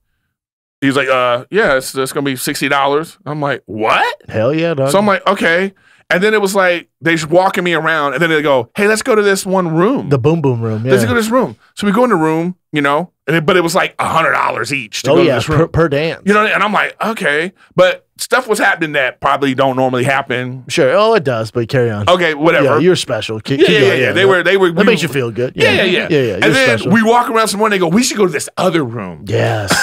He's like, uh, yeah, it's, it's going to be sixty dollars. I'm like, what? Hell yeah, dog. So I'm like, okay. And then it was like, they just walking me around. And then they go, hey, let's go to this one room. The boom boom room. Yeah. Let's go to this room. So we go in the room, you know, and it, but it was like one hundred dollars each to oh, go yeah, to this room. Per, per dance. You know, and I'm like, okay. But stuff was happening that probably don't normally happen. Sure. Oh, it does, but carry on. Okay, whatever. Yeah, you're special. Keep, yeah, keep yeah, going, yeah, yeah. They were, they were. That we, makes you feel good. Yeah, yeah, yeah. yeah. yeah, yeah. And then special. we walk around somewhere and they go, we should go to this other room. Yes.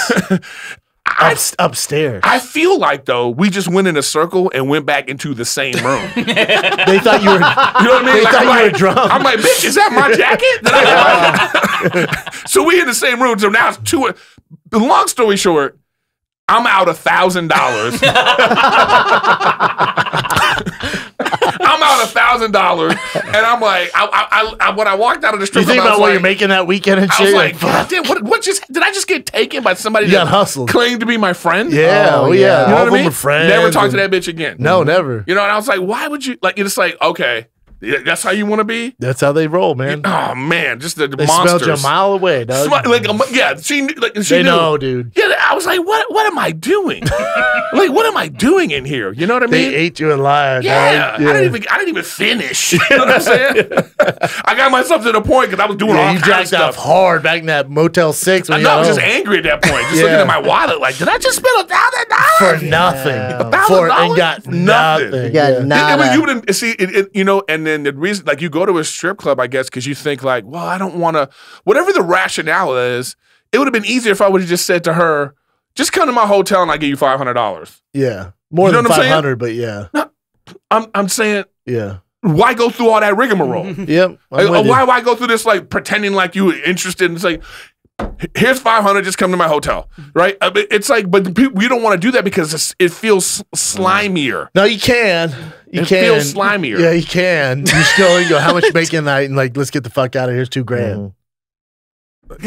I, Up, upstairs. I feel like, though, we just went in a circle and went back into the same room. They thought you were, you know what I mean? They like, thought I'm you like, were drunk. I'm like, bitch, is that my jacket? That I so we in the same room. So now it's two. Long story short, I'm out a thousand dollars. I'm out a thousand dollars, and I'm like, I, I, I, when I walked out of the strip, you think about what like, you're making that weekend and shit. I was like, like damn, what, what just did I just get taken by somebody you that got hustled. Claimed to be my friend? Yeah, oh, yeah, you know all what I mean? Them are friends. Never talk to that bitch again. No, never. You know, and I was like, why would you? Like, you're just like, okay. That's how you want to be? That's how they roll, man. Oh, man. Just the they monsters. They smelled you a mile away, dog. Smell, like, um, yeah, she, like, she they knew. They know, dude. Yeah, I was like, what What am I doing? Like, what am I doing in here? You know what I mean? They ate you alive, yeah, yeah. I didn't even, I didn't even finish. You know what I'm saying? I got myself to the point because I was doing yeah, all kinds of stuff. You jacked off hard back in that Motel six. When I know, I was home. Just angry at that point. Just yeah. looking at my wallet like, did I just spend a thousand dollars? For nothing. Yeah. A thousand For, dollars? And got nothing. nothing. Yeah. You got nothing. You would, see, it, it, you know, and then the reason, like, you go to a strip club, I guess, because you think, like, well, I don't want to, whatever the rationale is, it would have been easier if I would have just said to her, just come to my hotel and I'll give you five hundred dollars. Yeah. More you know than five hundred, but yeah. No, I'm, I'm saying, yeah. Why go through all that rigmarole? Yep. Like, why why go through this, like, pretending like you were interested and say, here's five hundred, just come to my hotel, right? It's like, but we don't want to do that because it feels slimier. No, you can. You it can. It feels slimier. Yeah, you can. You still, you go, how much you make in that? And like, let's get the fuck out of here. It's two grand. Mm.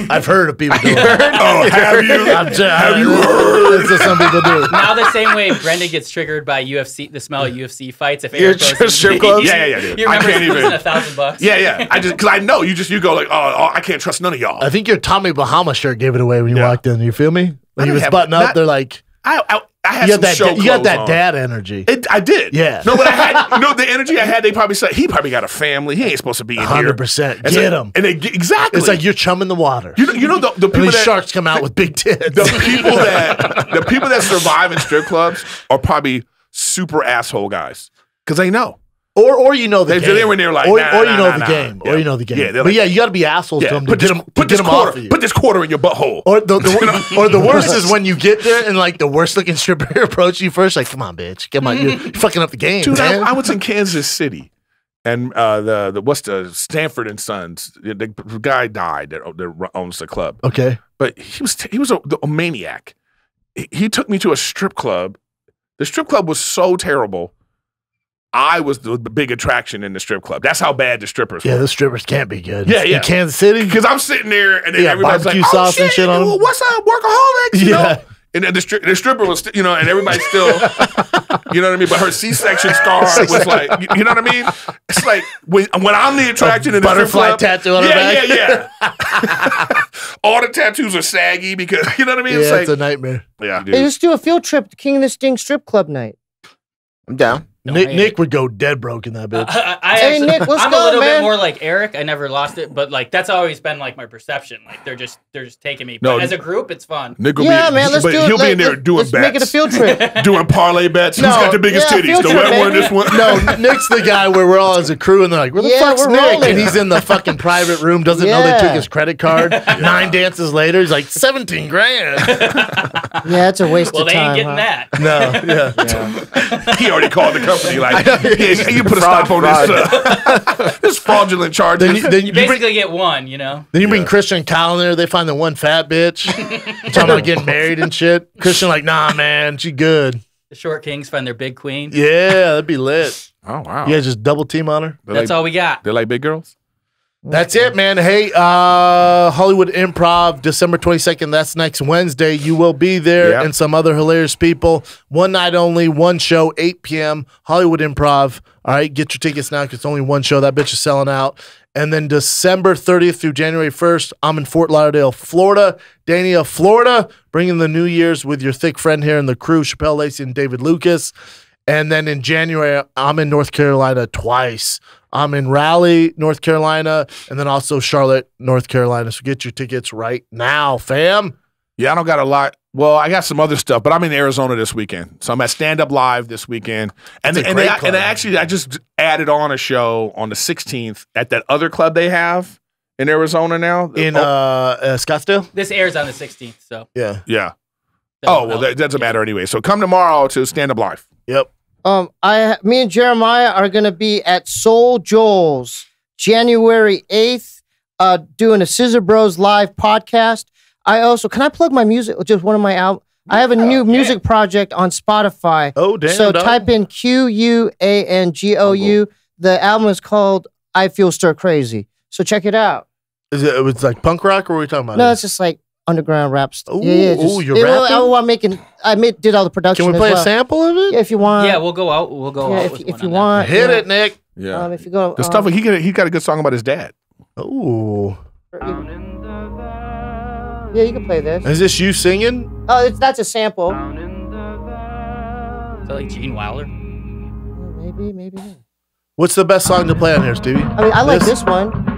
I've heard of people doing that. Oh, have you? Just, have you heard? That's what some people do. Now the same way Brendan gets triggered by U F C, the smell of U F C fights. If Eric goes to strip clubs? Yeah, yeah, yeah. Dude. I can't even. A thousand bucks. Yeah, yeah. I just, because I know you just, you go like, oh, oh, I can't trust none of y'all. I think your Tommy Bahama shirt gave it away when you yeah. walked in. You feel me? When you was buttoned up, not, they're like, I, I, I had you some that show You got that on. Dad energy. It, I did. Yeah. No, but I had, you know, the energy I had, they probably said, he probably got a family. He ain't supposed to be in here. one hundred percent. Get like, him. And they, exactly. It's like you're chumming the water. You know, you know the, the people that, sharks come out with big tits. The people that the people that survive in strip clubs are probably super asshole guys because they know. Or, or you know the they, game. They were near like, or, nah, or you nah, know nah, the nah. game. Yeah. Or you know the game. Yeah, like, but yeah, you got to be assholes yeah, to them to put this, get them, put get this them quarter, off of you. Put this quarter in your butthole. Or the, the, or the worst is when you get there and like the worst looking stripper approaches you first. Like, come on, bitch. Come on, you're fucking up the game, dude, man. I, I was in Kansas City. And uh, the, the what's the Stanford and Sons, the, the guy died that, that owns the club. Okay. But he was, he was a, a maniac. He, he took me to a strip club. The strip club was so terrible. I was the big attraction in the strip club. That's how bad the strippers yeah, were. Yeah, the strippers can't be good. Yeah, yeah. In Kansas City? Because I'm sitting there and then yeah, everybody's like, oh, sauce shit, and shit on dude, what's up, workaholics? You yeah. know? And then the, stri the stripper was, you know, and everybody's still, you know what I mean? But her C section scar was like, you, you know what I mean? It's like, when, when I'm the attraction a in the butterfly strip club, tattoo on her yeah, back. Yeah, yeah, yeah. All the tattoos are saggy because, you know what I mean? Yeah, it's, like, it's a nightmare. Yeah. Hey, let's do a field trip to King and the Sting strip club night. I'm down. Nick, Nick would go dead broke in that bitch. Uh, I, I hey, actually, Nick, what's I'm going, a little man? Bit more like Eric. I never lost it, but like that's always been like my perception. Like they're just they're just taking me. No, but as a group, it's fun. Nick will yeah, be, man, let's but do it. He'll like, be in there let's, doing let's bets. Make it a field trip. Doing parlay bets. No, who's got the biggest yeah, titties? The wet one, this one. No, Nick's the guy where we're all as a crew and they're like, where the yeah, fuck's Nick? Rolling. And he's in the fucking private room. Doesn't yeah. know they took his credit card. Yeah. Nine dances later, he's like seventeen grand. Yeah, it's a waste of time. Well, they ain't getting that. No, yeah. He already called the company. Like, know, yeah, you, you put a stop on fraud. This, uh, this fraudulent charge. Then you, then you, you basically bring, get one, you know. Then you yeah. bring Christian Callen there. They find the one fat bitch. Talking about getting married and shit. Christian like, nah, man, she good. The short kings find their big queen. Yeah, that'd be lit. Oh, wow. Yeah, just double team on her. They're That's like, all we got. They're like big girls? That's it, man. Hey, uh, Hollywood Improv, December twenty-second. That's next Wednesday. You will be there yep. and some other hilarious people. One night only, one show, eight P M, Hollywood Improv. All right, get your tickets now because it's only one show. That bitch is selling out. And then December thirtieth through January first, I'm in Fort Lauderdale, Florida. Dania, Florida, bringing the New Year's with your thick friend here and the crew, Chappelle Lacey and David Lucas. And then in January, I'm in North Carolina twice. I'm in Raleigh, North Carolina, and then also Charlotte, North Carolina. So get your tickets right now, fam. Yeah, I don't got a lot. Well, I got some other stuff, but I'm in Arizona this weekend. So I'm at Stand Up Live this weekend. And, the, and, they, and actually, I just added on a show on the sixteenth at that other club they have in Arizona now. In oh. uh, uh, Scottsdale? This airs on the sixteenth, so. Yeah. Yeah. Oh, well, that doesn't yeah. matter anyway. So come tomorrow to Stand Up Live. Yep. Um, I, me and Jeremiah are going to be at Soul Joel's January eighth, uh, doing a Scissor Bros live podcast. I also, can I plug my music? Just one of my albums. I have a new oh, music project on Spotify. Oh, damn. So dog. type in Q U A N G O U. The album is called I Feel Stir Crazy. So check it out. Is it, it's like punk rock, or what are we talking about? No, it's just like underground rap stuff. Yeah, yeah, just, ooh, you're it, rapping? Oh, I'm making, I made, did all the production. Can we play as well. a sample of it? Yeah, if you want. Yeah, we'll go out. We'll go yeah, out if, with if one you want. That. Hit yeah. it, Nick. Yeah. Um, if you go, the um, stuff, he got, he got a good song about his dad. Ooh. Yeah, you can play this. Is this you singing? Oh, it's, that's a sample. Is that like Gene Wilder? Yeah, maybe, maybe not. What's the best song to play on here, Stevie? I mean, I like this, this one.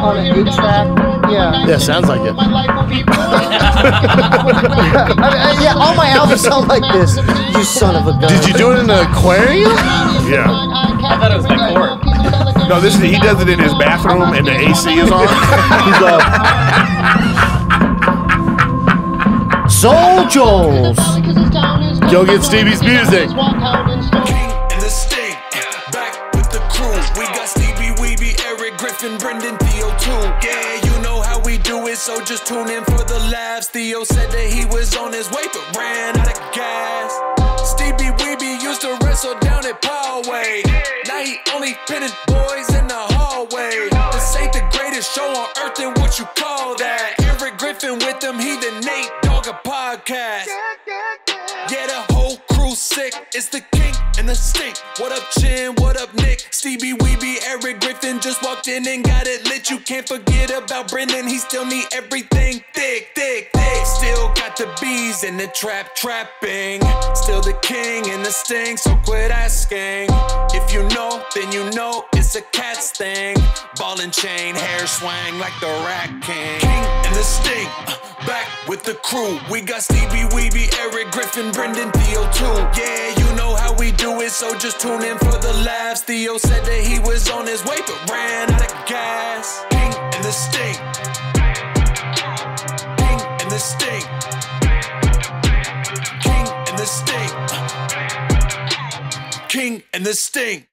On a good track. Yeah. Yeah, sounds like it. I mean, yeah, all my albums sound like this. You son of a gun. Did you do it in an aquarium? Yeah. I thought it was like pork. No, this is, he does it in his bathroom and the A C is on. He's up. Soul Joel's. Go get Stevie's music. So just tune in for the laughs. Theo said that he was on his way, but ran out of gas. Stevie Weeby used to wrestle down at Poway. Now he only finished boys in the hallway. This ain't the greatest show on earth, and what you call that? Eric Griffin with them, he the Nate Dogger podcast. Yeah, the whole crew sick. It's the King and the Sting. What up, Chin? What up, Nick? Stevie Weeby, Eric Griffin just walked in and got it lit. You can't forget about Brendan. He still need everything thick, thick, thick. Still got the bees in the trap trapping. Still the King and the Sting, so quit asking. If you know, then you know it's a K A T S thing. Ball and chain, hair swang like the Rat King. King and the Sting, uh, back with the crew. We got Stevie Weeby, Eric Griffin, Brendan, Theo too. Yeah, you know how we do it, so just tune in for the laughs. Theo said that he was on his way, but ran out of gas. King and the Sting. King and the Sting. King and the Sting. King and the Sting.